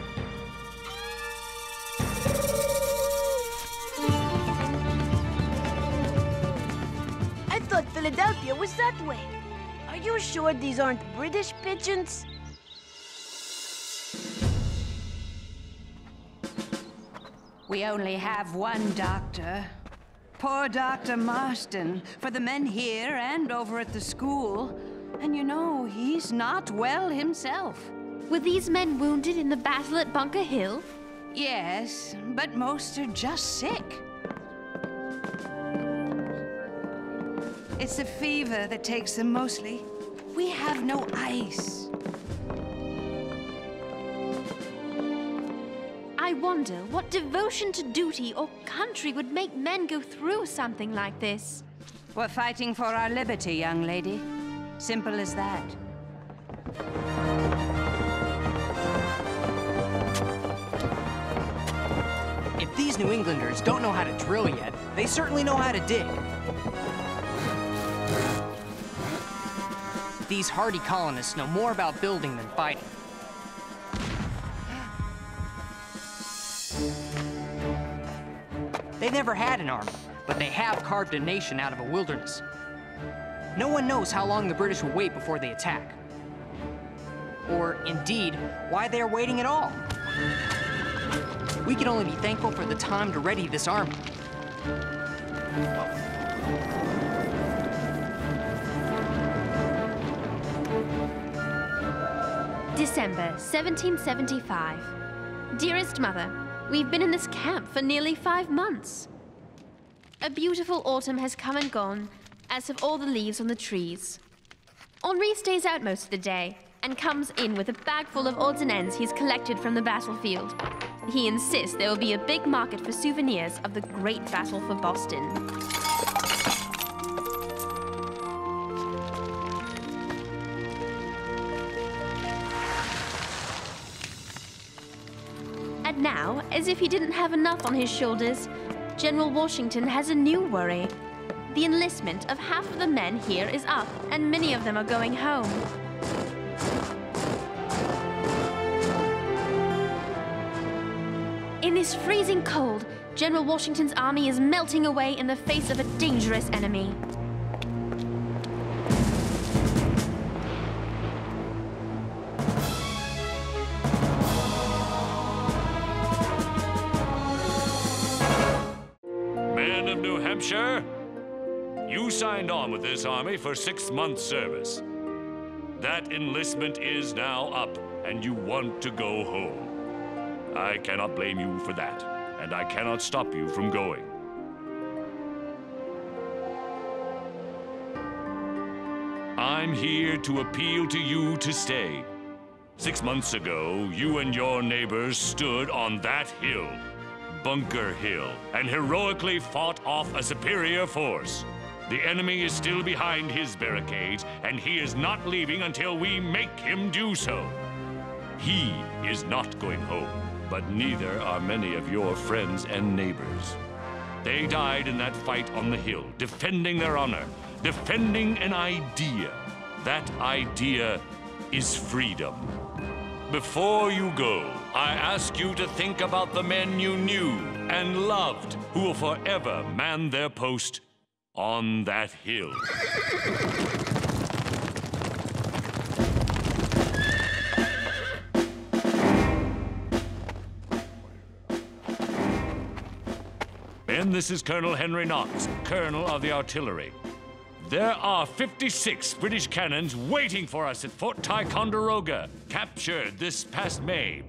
I thought Philadelphia was that way. Are you sure these aren't British pigeons? We only have one doctor. Poor Dr. Marston, for the men here and over at the school. And you know, he's not well himself. Were these men wounded in the battle at Bunker Hill? Yes, but most are just sick. It's the fever that takes them mostly. We have no ice. I wonder what devotion to duty or country would make men go through something like this. We're fighting for our liberty, young lady. Simple as that. If these New Englanders don't know how to drill yet, they certainly know how to dig. These hardy colonists know more about building than fighting. They never had an army, but they have carved a nation out of a wilderness. No one knows how long the British will wait before they attack. Or, indeed, why they are waiting at all. We can only be thankful for the time to ready this army. December 1775. Dearest Mother, we've been in this camp for nearly 5 months. A beautiful autumn has come and gone, as have all the leaves on the trees. Henri stays out most of the day and comes in with a bag full of odds and ends he's collected from the battlefield. He insists there will be a big market for souvenirs of the great battle for Boston. And now, as if he didn't have enough on his shoulders, General Washington has a new worry. The enlistment of half of the men here is up, and many of them are going home. In this freezing cold, General Washington's army is melting away in the face of a dangerous enemy. Men of New Hampshire, you signed on with this army for 6 months' service. That enlistment is now up, and you want to go home. I cannot blame you for that, and I cannot stop you from going. I'm here to appeal to you to stay. 6 months ago, you and your neighbors stood on that hill, Bunker Hill, and heroically fought off a superior force. The enemy is still behind his barricades, and he is not leaving until we make him do so. He is not going home. But neither are many of your friends and neighbors. They died in that fight on the hill, defending their honor, defending an idea. That idea is freedom. Before you go, I ask you to think about the men you knew and loved who will forever man their post on that hill. This is Colonel Henry Knox, Colonel of the Artillery. There are 56 British cannons waiting for us at Fort Ticonderoga, captured this past May.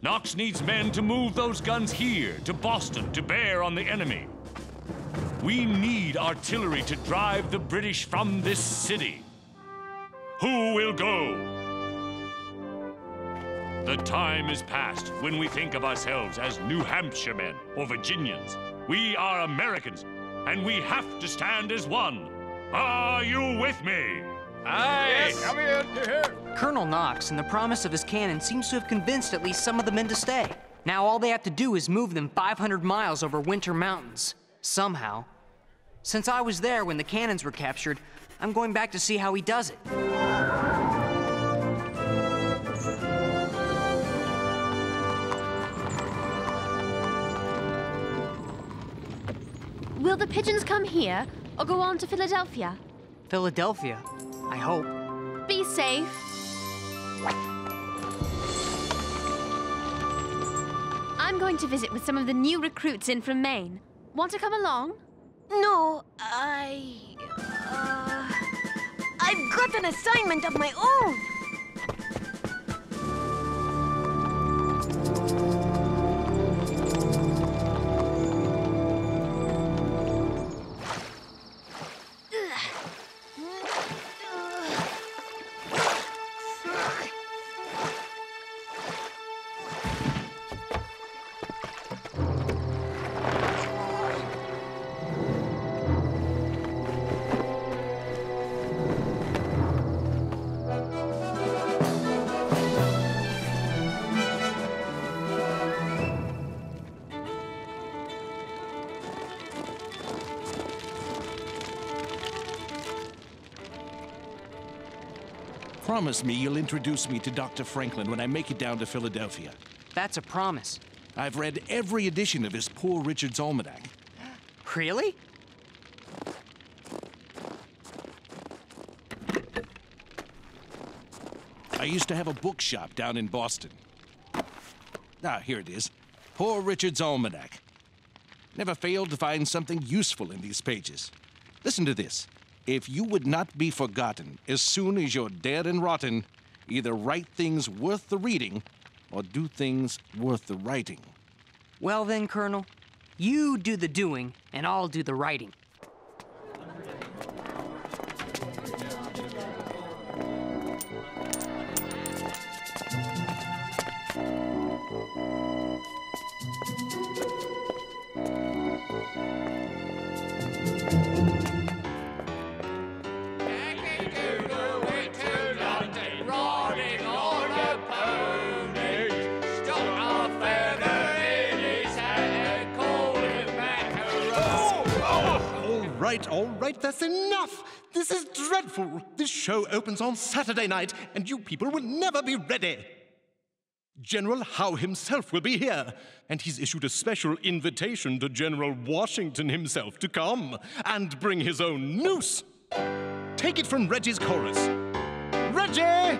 Knox needs men to move those guns here, to Boston, to bear on the enemy. We need artillery to drive the British from this city. Who will go? The time is past when we think of ourselves as New Hampshire men or Virginians. We are Americans, and we have to stand as one. Are you with me? Aye. Yes. Come here. Colonel Knox and the promise of his cannon seems to have convinced at least some of the men to stay. Now all they have to do is move them 500 miles over winter mountains, somehow. Since I was there when the cannons were captured, I'm going back to see how he does it. Will the pigeons come here, or go on to Philadelphia? Philadelphia, I hope. Be safe. I'm going to visit with some of the new recruits in from Maine. Want to come along? No, I've got an assignment of my own. Promise me you'll introduce me to Dr. Franklin when I make it down to Philadelphia. That's a promise. I've read every edition of his Poor Richard's Almanac. Really? I used to have a bookshop down in Boston. Ah, here it is. Poor Richard's Almanac. Never failed to find something useful in these pages. Listen to this. If you would not be forgotten as soon as you're dead and rotten, either write things worth the reading or do things worth the writing. Well then, Colonel, you do the doing and I'll do the writing. All right, that's enough. This is dreadful. This show opens on Saturday night, and you people will never be ready. General Howe himself will be here, and he's issued a special invitation to General Washington himself to come and bring his own noose. Take it from Reggie's chorus. Reggie!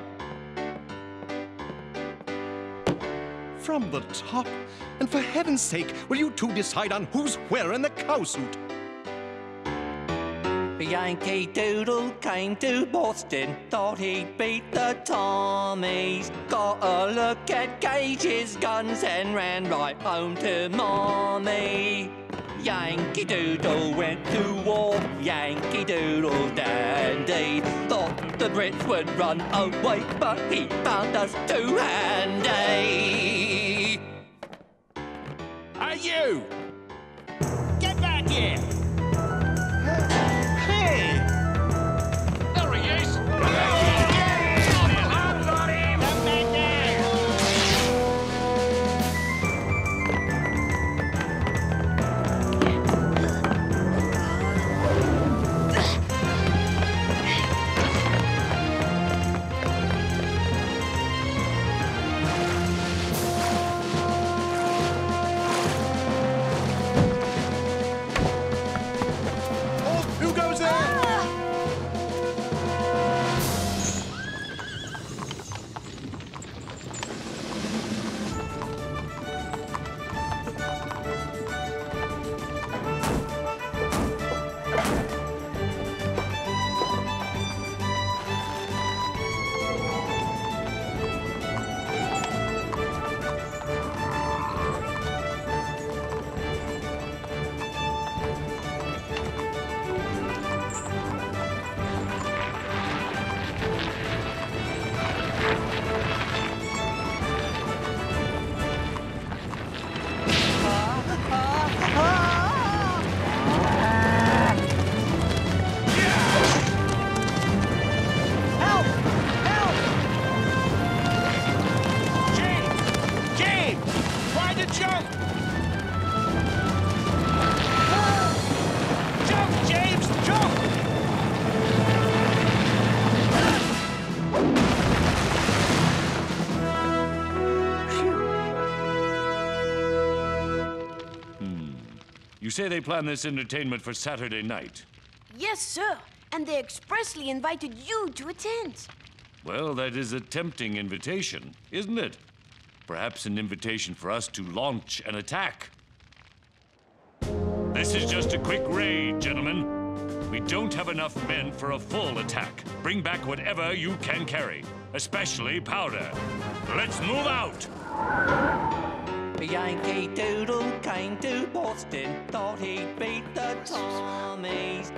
From the top, and for heaven's sake, will you two decide on who's wearing the cowsuit? Yankee Doodle came to Boston, thought he'd beat the Tommies. Got a look at Gage's guns and ran right home to Mommy. Yankee Doodle went to war, Yankee Doodle dandy. Thought the Brits would run away, but he found us too handy. Hey, you! Get back here! You say they planned this entertainment for Saturday night? Yes, sir. And they expressly invited you to attend. Well, that is a tempting invitation, isn't it? Perhaps an invitation for us to launch an attack. This is just a quick raid, gentlemen. We don't have enough men for a full attack. Bring back whatever you can carry, especially powder. Let's move out! Yankee Doodle came to Boston, thought he'd beat the Tommies.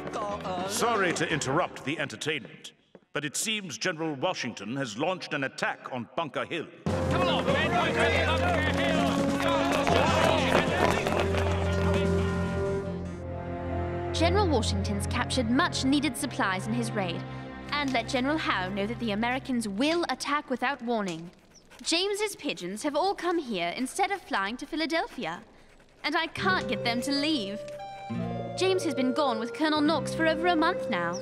Sorry to interrupt the entertainment, but it seems General Washington has launched an attack on Bunker Hill. Come along, men! Bunker Hill! General Washington's captured much-needed supplies in his raid, and let General Howe know that the Americans will attack without warning. James's pigeons have all come here instead of flying to Philadelphia, and I can't get them to leave. James has been gone with Colonel Knox for over a month now.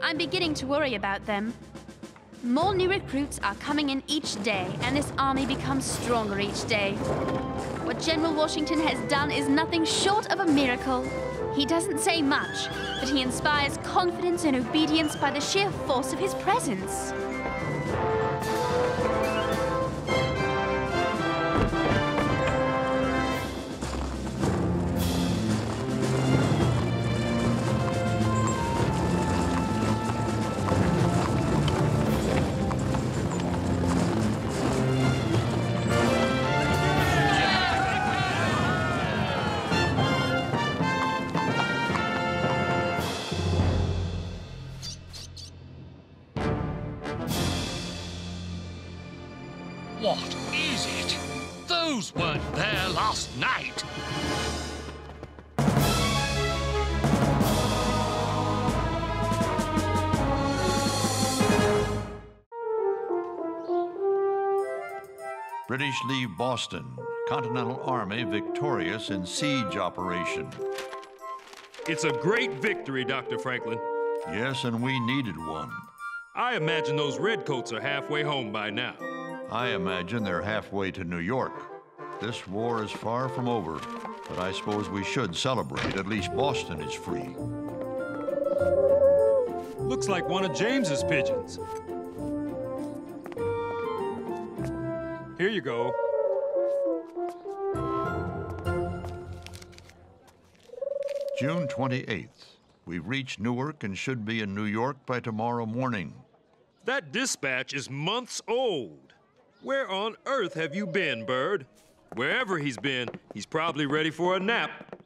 I'm beginning to worry about them. More new recruits are coming in each day, and this army becomes stronger each day. What General Washington has done is nothing short of a miracle. He doesn't say much, but he inspires confidence and obedience by the sheer force of his presence. Adams weren't there last night. British leave Boston, Continental Army victorious in siege operation. It's a great victory, Dr. Franklin. Yes, and we needed one. I imagine those redcoats are halfway home by now. I imagine they're halfway to New York. This war is far from over, but I suppose we should celebrate. At least Boston is free. Looks like one of James's pigeons. Here you go. June 28th. We've reached Newark and should be in New York by tomorrow morning. That dispatch is months old. Where on earth have you been, Bird? Wherever he's been, he's probably ready for a nap.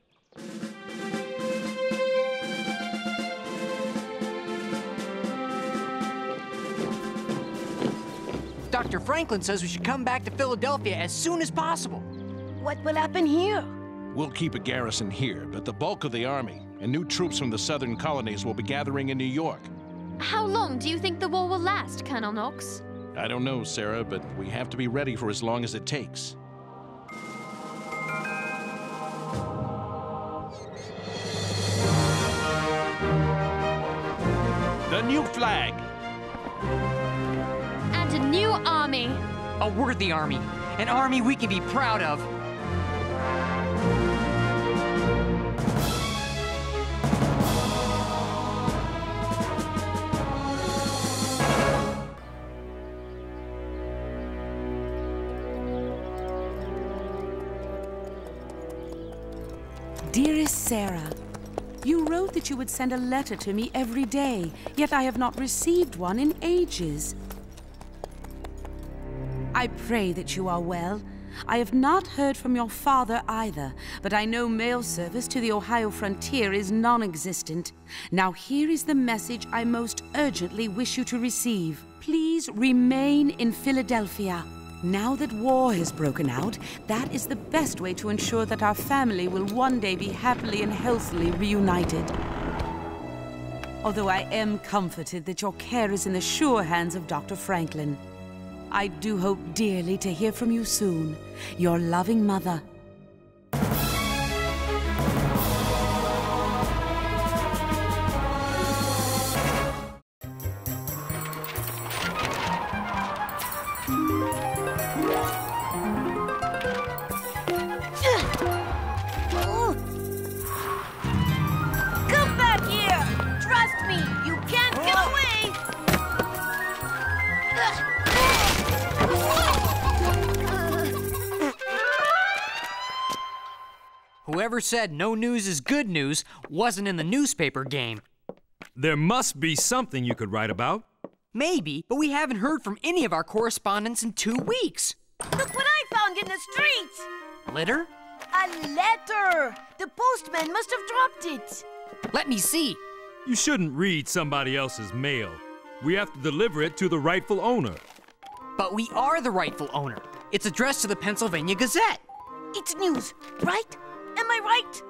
Dr. Franklin says we should come back to Philadelphia as soon as possible. What will happen here? We'll keep a garrison here, but the bulk of the army and new troops from the southern colonies will be gathering in New York. How long do you think the war will last, Colonel Knox? I don't know, Sarah, but we have to be ready for as long as it takes. The new flag! And a new army! A worthy army. An army we can be proud of. Dearest Sarah, you wrote that you would send a letter to me every day, yet I have not received one in ages. I pray that you are well. I have not heard from your father either, but I know mail service to the Ohio frontier is non-existent. Now here is the message I most urgently wish you to receive. Please remain in Philadelphia. Now that war has broken out, that is the best way to ensure that our family will one day be happily and healthily reunited. Although I am comforted that your care is in the sure hands of Dr. Franklin. I do hope dearly to hear from you soon. Your loving mother. Whoever said no news is good news wasn't in the newspaper game. There must be something you could write about. Maybe, but we haven't heard from any of our correspondents in 2 weeks. Look what I found in the street! Litter? A letter! The postman must have dropped it. Let me see. You shouldn't read somebody else's mail. We have to deliver it to the rightful owner. But we are the rightful owner. It's addressed to the Pennsylvania Gazette. It's news, right? Am I right?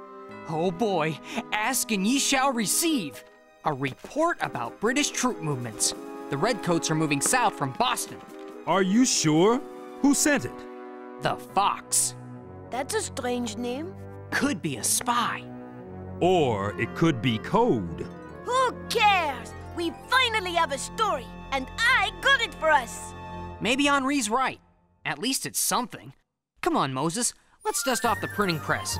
Oh boy, ask and ye shall receive. A report about British troop movements. The redcoats are moving south from Boston. Are you sure? Who sent it? The Fox. That's a strange name. Could be a spy. Or it could be code. Who cares? We finally have a story, and I got it for us. Maybe Henri's right. At least it's something. Come on, Moses. Let's dust off the printing press.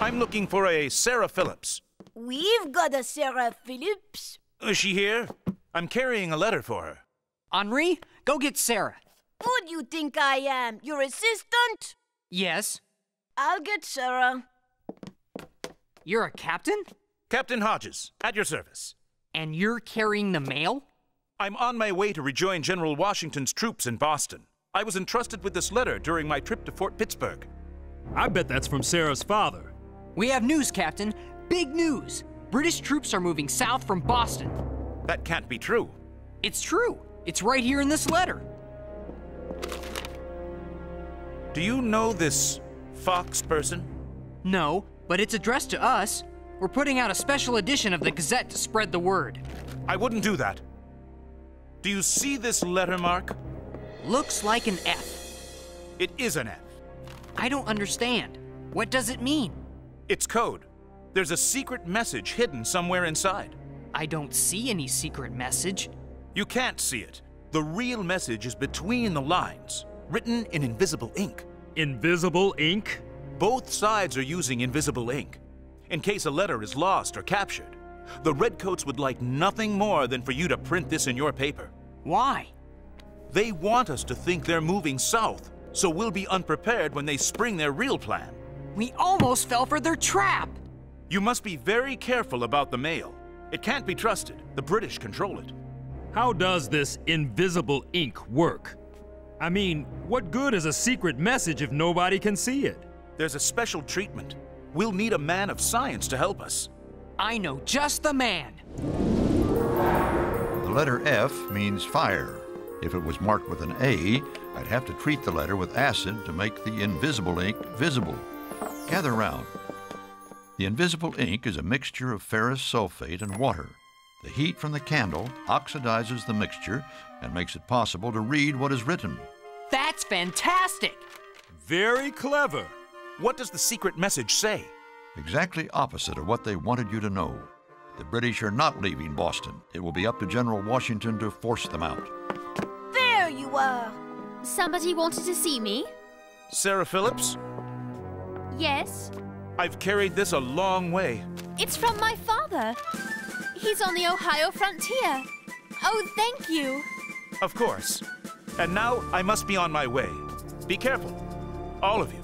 I'm looking for a Sarah Phillips. We've got a Sarah Phillips. Is she here? I'm carrying a letter for her. Henri, go get Sarah. Who do you think I am? Your assistant? Yes. I'll get Sarah. You're a captain? Captain Hodges, at your service. And you're carrying the mail? I'm on my way to rejoin General Washington's troops in Boston. I was entrusted with this letter during my trip to Fort Pittsburgh. I bet that's from Sarah's father. We have news, Captain. Big news. British troops are moving south from Boston. That can't be true. It's true. It's right here in this letter. Do you know this Fox person? No, but it's addressed to us. We're putting out a special edition of the Gazette to spread the word. I wouldn't do that. Do you see this letter mark? Looks like an F. It is an F. I don't understand. What does it mean? It's code. There's a secret message hidden somewhere inside. I don't see any secret message. You can't see it. The real message is between the lines, written in invisible ink. Invisible ink? Both sides are using invisible ink. In case a letter is lost or captured, the Redcoats would like nothing more than for you to print this in your paper. Why? They want us to think they're moving south, so we'll be unprepared when they spring their real plan. We almost fell for their trap! You must be very careful about the mail. It can't be trusted. The British control it. How does this invisible ink work? I mean, what good is a secret message if nobody can see it? There's a special treatment. We'll need a man of science to help us. I know just the man. The letter F means fire. If it was marked with an A, I'd have to treat the letter with acid to make the invisible ink visible. Gather round. The invisible ink is a mixture of ferrous sulfate and water. The heat from the candle oxidizes the mixture and makes it possible to read what is written. That's fantastic! Very clever. What does the secret message say? Exactly opposite of what they wanted you to know. The British are not leaving Boston. It will be up to General Washington to force them out. There you are! Somebody wanted to see me? Sarah Phillips? Yes? I've carried this a long way. It's from my father. He's on the Ohio frontier. Oh, thank you. Of course. And now I must be on my way. Be careful, all of you.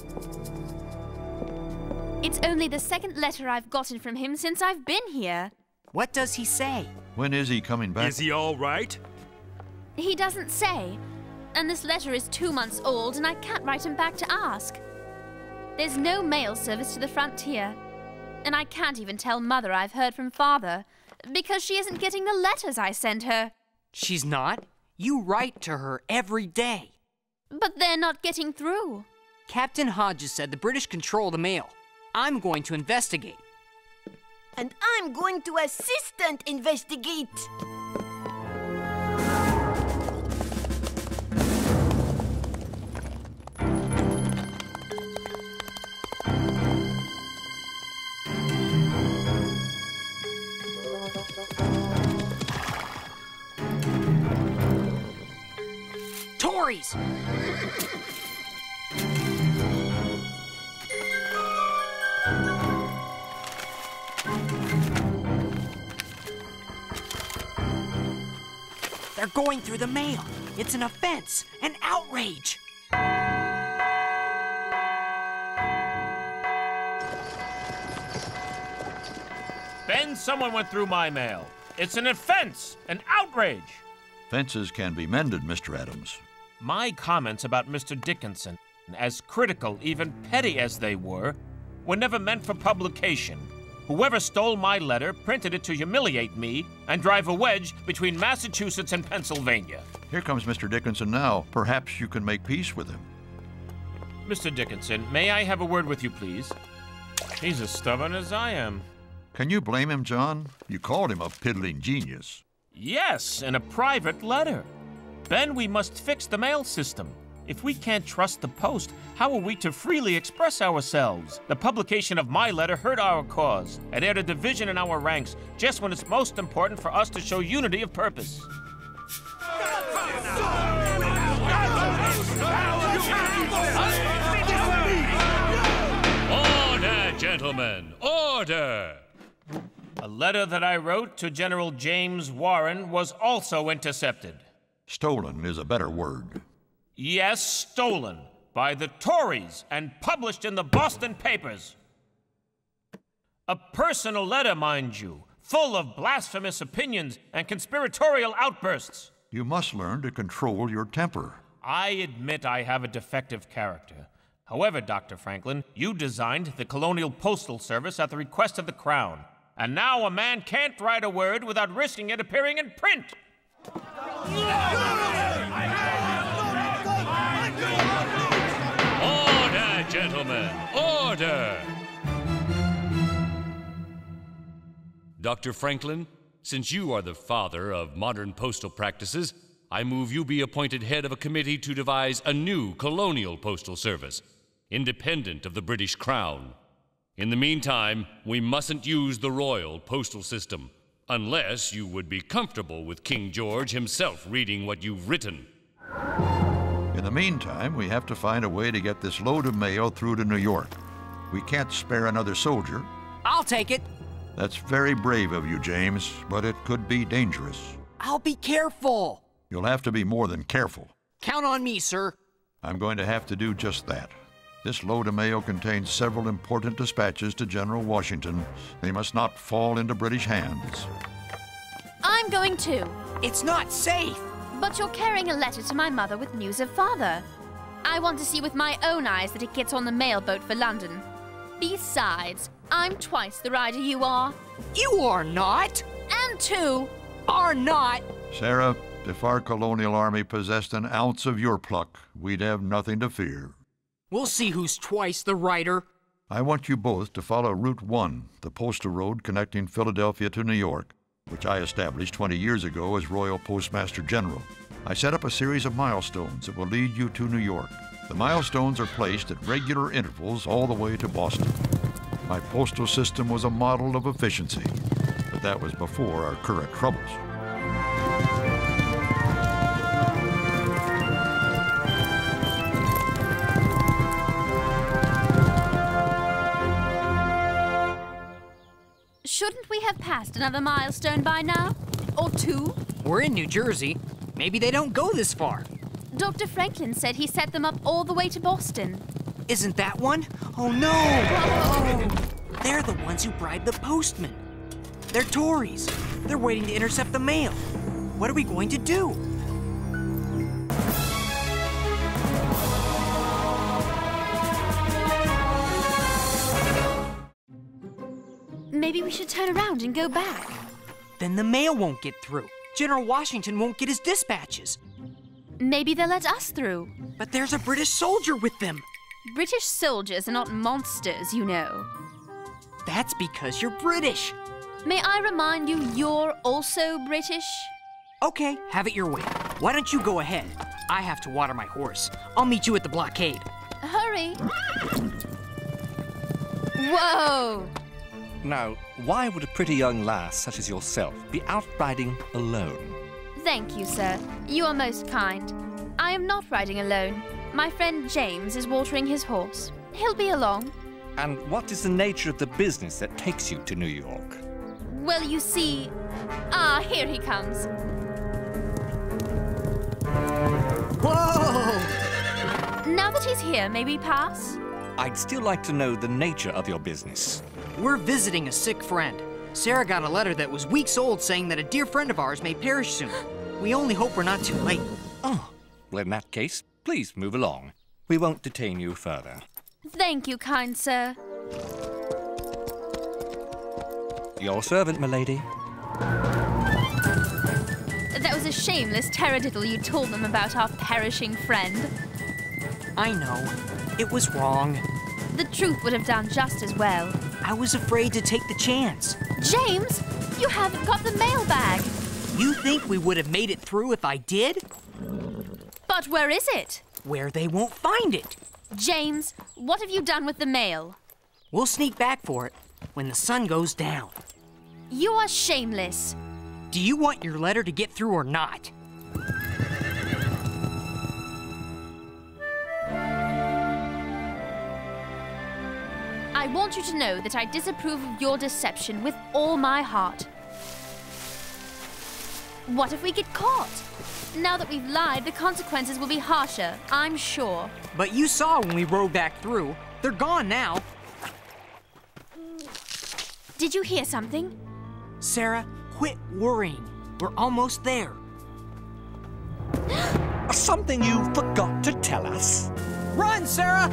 It's only the second letter I've gotten from him since I've been here. What does he say? When is he coming back? Is he all right? He doesn't say. And this letter is 2 months old, and I can't write him back to ask. There's no mail service to the frontier. And I can't even tell Mother I've heard from Father, because she isn't getting the letters I send her. She's not? You write to her every day. But they're not getting through. Captain Hodges said the British control the mail. I'm going to investigate. And I'm going to assistant investigate. Tories! They're going through the mail. It's an offense, an outrage. Ben, someone went through my mail. It's an offense, an outrage. Fences can be mended, Mr. Adams. My comments about Mr. Dickinson, as critical, even petty as they were never meant for publication. Whoever stole my letter printed it to humiliate me and drive a wedge between Massachusetts and Pennsylvania. Here comes Mr. Dickinson now. Perhaps you can make peace with him. Mr. Dickinson, may I have a word with you, please? He's as stubborn as I am. Can you blame him, John? You called him a piddling genius. Yes, in a private letter. Ben, we must fix the mail system. If we can't trust the post, how are we to freely express ourselves? The publication of my letter hurt our cause and aired a division in our ranks just when it's most important for us to show unity of purpose. Order, gentlemen, order! A letter that I wrote to General James Warren was also intercepted. Stolen is a better word. Yes, stolen by the Tories and published in the Boston papers. A personal letter, mind you, full of blasphemous opinions and conspiratorial outbursts. You must learn to control your temper. I admit I have a defective character. However, Dr. Franklin, you designed the Colonial Postal Service at the request of the Crown. And now a man can't write a word without risking it appearing in print. Order, gentlemen, order! Dr. Franklin, since you are the father of modern postal practices, I move you be appointed head of a committee to devise a new colonial postal service, independent of the British Crown. In the meantime, we mustn't use the royal postal system, unless you would be comfortable with King George himself reading what you've written. In the meantime, we have to find a way to get this load of mail through to New York. We can't spare another soldier. I'll take it. That's very brave of you, James, but it could be dangerous. I'll be careful. You'll have to be more than careful. Count on me, sir. I'm going to have to do just that. This load of mail contains several important dispatches to General Washington. They must not fall into British hands. I'm going too. It's not safe. But you're carrying a letter to my mother with news of Father. I want to see with my own eyes that it gets on the mail boat for London. Besides, I'm twice the rider you are. You are not. And two are not. Sarah, if our colonial army possessed an ounce of your pluck, we'd have nothing to fear. We'll see who's twice the rider. I want you both to follow Route 1, the postal road connecting Philadelphia to New York, which I established 20 years ago as Royal Postmaster General. I set up a series of milestones that will lead you to New York. The milestones are placed at regular intervals all the way to Boston. My postal system was a model of efficiency, but that was before our current troubles. Shouldn't we have passed another milestone by now? Or two? We're in New Jersey. Maybe they don't go this far. Dr. Franklin said he set them up all the way to Boston. Isn't that one? Oh, no! Oh. They're the ones who bribed the postman. They're Tories. They're waiting to intercept the mail. What are we going to do? Maybe we should turn around and go back. Then the mail won't get through. General Washington won't get his dispatches. Maybe they'll let us through. But there's a British soldier with them. British soldiers are not monsters, you know. That's because you're British. May I remind you, you're also British? Okay, have it your way. Why don't you go ahead? I have to water my horse. I'll meet you at the blockade. Hurry. Whoa! Now, why would a pretty young lass such as yourself be out riding alone? Thank you, sir. You are most kind. I am not riding alone. My friend James is watering his horse. He'll be along. And what is the nature of the business that takes you to New York? Well, you see... Ah, here he comes. Whoa! Now that he's here, may we pass? I'd still like to know the nature of your business. We're visiting a sick friend. Sarah got a letter that was weeks old saying that a dear friend of ours may perish soon. We only hope we're not too late. Oh, well, in that case, please move along. We won't detain you further. Thank you, kind sir. Your servant, milady. That was a shameless taradiddle you told them about our perishing friend. I know. It was wrong. The truth would have done just as well. I was afraid to take the chance. James, you haven't got the mailbag. You think we would have made it through if I did? But where is it? Where they won't find it. James, what have you done with the mail? We'll sneak back for it when the sun goes down. You are shameless. Do you want your letter to get through or not? I want you to know that I disapprove of your deception with all my heart. What if we get caught? Now that we've lied, the consequences will be harsher, I'm sure. But you saw when we rode back through. They're gone now. Did you hear something? Sarah, quit worrying. We're almost there. A something you forgot to tell us? Run, Sarah!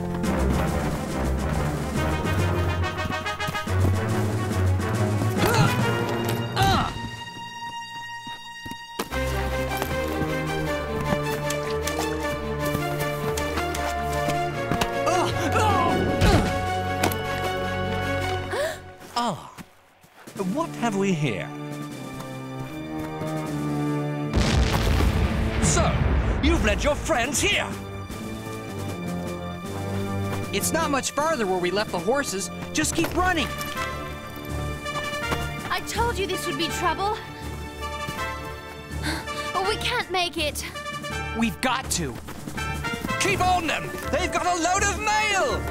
What have we here? So, you've led your friends here! It's not much farther where we left the horses. Just keep running! I told you this would be trouble. We can't make it. We've got to. Keep on them! They've got a load of mail!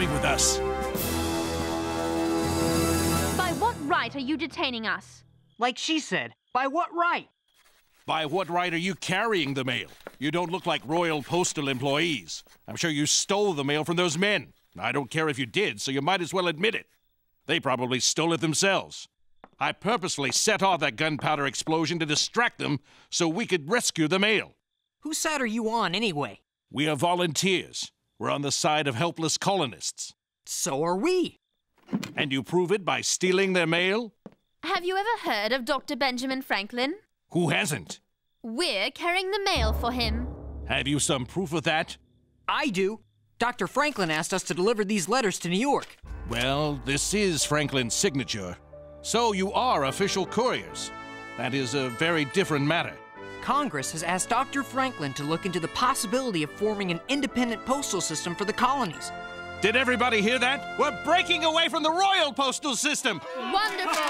With us. By what right are you detaining us? Like she said, by what right? By what right are you carrying the mail? You don't look like royal postal employees. I'm sure you stole the mail from those men. I don't care if you did, so you might as well admit it. They probably stole it themselves. I purposely set off that gunpowder explosion to distract them so we could rescue the mail. Whose side are you on, anyway? We are volunteers. We're on the side of helpless colonists. So are we. And you prove it by stealing their mail? Have you ever heard of Dr. Benjamin Franklin? Who hasn't? We're carrying the mail for him. Have you some proof of that? I do. Dr. Franklin asked us to deliver these letters to New York. Well, this is Franklin's signature. So you are official couriers. That is a very different matter. Congress has asked Dr. Franklin to look into the possibility of forming an independent postal system for the colonies. Did everybody hear that? We're breaking away from the royal postal system! Wonderful!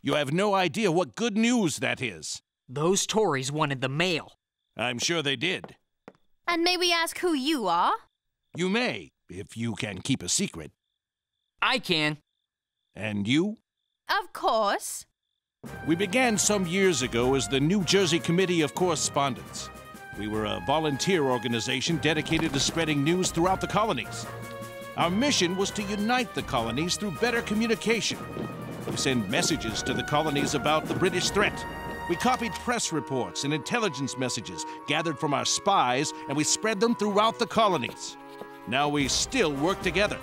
You have no idea what good news that is. Those Tories wanted the mail. I'm sure they did. And may we ask who you are? You may, if you can keep a secret. I can. And you? Of course. We began some years ago as the New Jersey Committee of Correspondence. We were a volunteer organization dedicated to spreading news throughout the colonies. Our mission was to unite the colonies through better communication. We sent messages to the colonies about the British threat. We copied press reports and intelligence messages gathered from our spies, and we spread them throughout the colonies. Now we still work together,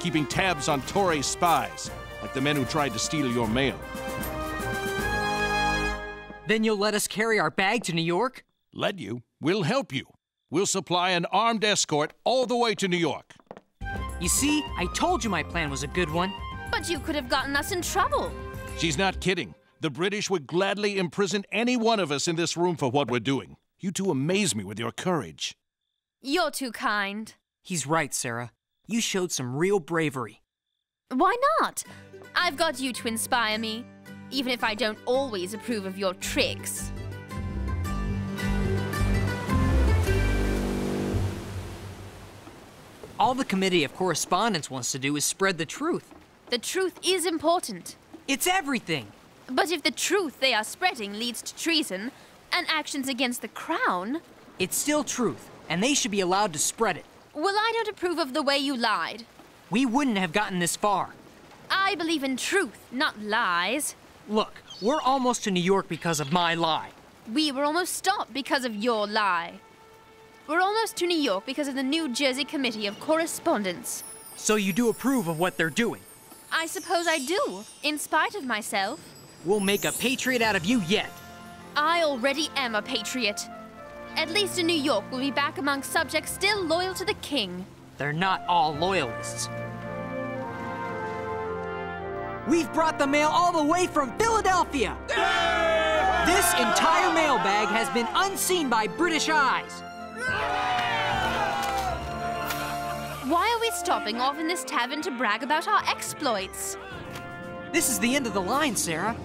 keeping tabs on Tory spies, like the men who tried to steal your mail. Then you'll let us carry our bag to New York? Let you? We'll help you. We'll supply an armed escort all the way to New York. You see, I told you my plan was a good one. But you could have gotten us in trouble. She's not kidding. The British would gladly imprison any one of us in this room for what we're doing. You two amaze me with your courage. You're too kind. He's right, Sarah. You showed some real bravery. Why not? I've got you to inspire me, even if I don't always approve of your tricks. All the Committee of Correspondence wants to do is spread the truth. The truth is important. It's everything. But if the truth they are spreading leads to treason and actions against the Crown... It's still truth, and they should be allowed to spread it. Well, I don't approve of the way you lied. We wouldn't have gotten this far. I believe in truth, not lies. Look, we're almost to New York because of my lie. We were almost stopped because of your lie. We're almost to New York because of the New Jersey Committee of Correspondence. So you do approve of what they're doing? I suppose I do, in spite of myself. We'll make a patriot out of you yet. I already am a patriot. At least in New York, we'll be back among subjects still loyal to the king. They're not all loyalists. We've brought the mail all the way from Philadelphia! Yeah! This entire mailbag has been unseen by British eyes. Yeah! Why are we stopping off in this tavern to brag about our exploits? This is the end of the line, Sarah.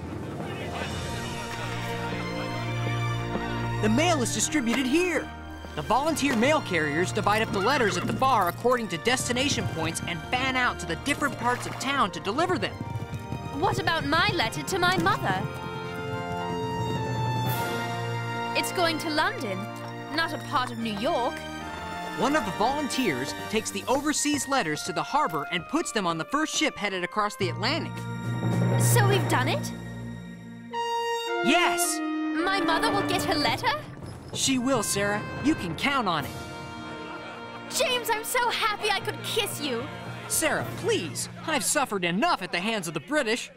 The mail is distributed here. The volunteer mail carriers divide up the letters at the bar according to destination points and fan out to the different parts of town to deliver them. What about my letter to my mother? It's going to London, not a part of New York. One of the volunteers takes the overseas letters to the harbor and puts them on the first ship headed across the Atlantic. So we've done it? Yes! My mother will get her letter? She will, Sarah. You can count on it. James, I'm so happy I could kiss you. Sarah, please. I've suffered enough at the hands of the British.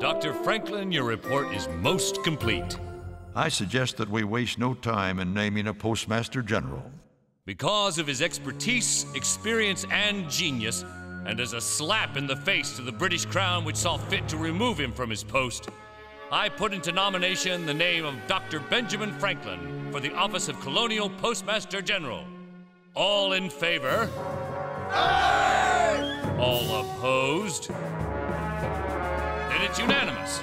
Dr. Franklin, your report is most complete. I suggest that we waste no time in naming a Postmaster General. Because of his expertise, experience, and genius, and as a slap in the face to the British Crown which saw fit to remove him from his post, I put into nomination the name of Dr. Benjamin Franklin for the office of Colonial Postmaster General. All in favor? Aye! All opposed? Then it's unanimous.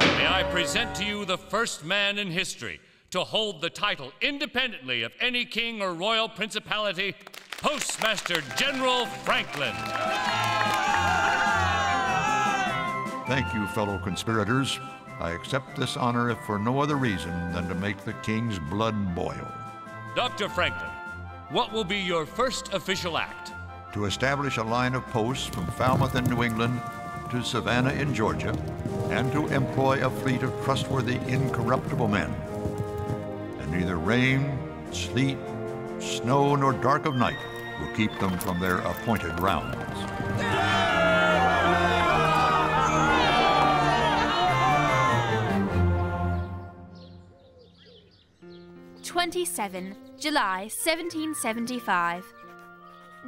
May I present to you the first man in history to hold the title independently of any king or royal principality, Postmaster General Franklin. Thank you, fellow conspirators. I accept this honor if for no other reason than to make the king's blood boil. Dr. Franklin, what will be your first official act? To establish a line of posts from Falmouth in New England to Savannah in Georgia, and to employ a fleet of trustworthy, incorruptible men. And neither rain, sleet, snow, nor dark of night will keep them from their appointed rounds. July 27, 1775.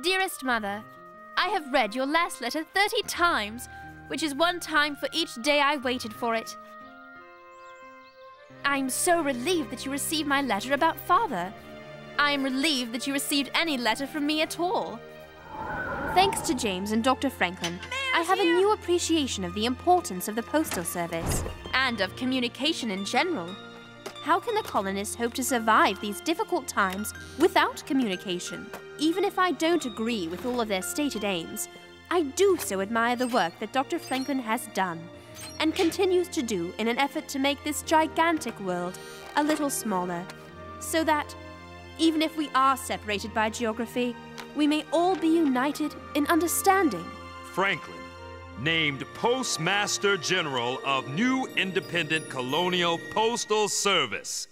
Dearest Mother, I have read your last letter 30 times, which is one time for each day I waited for it. I am so relieved that you received my letter about Father. I am relieved that you received any letter from me at all. Thanks to James and Dr. Franklin, I have a new appreciation of the importance of the Postal Service and of communication in general. How can the colonists hope to survive these difficult times without communication? Even if I don't agree with all of their stated aims, I do so admire the work that Dr. Franklin has done and continues to do in an effort to make this gigantic world a little smaller, so that, even if we are separated by geography, we may all be united in understanding. Franklin, named Postmaster General of New Independent Colonial Postal Service.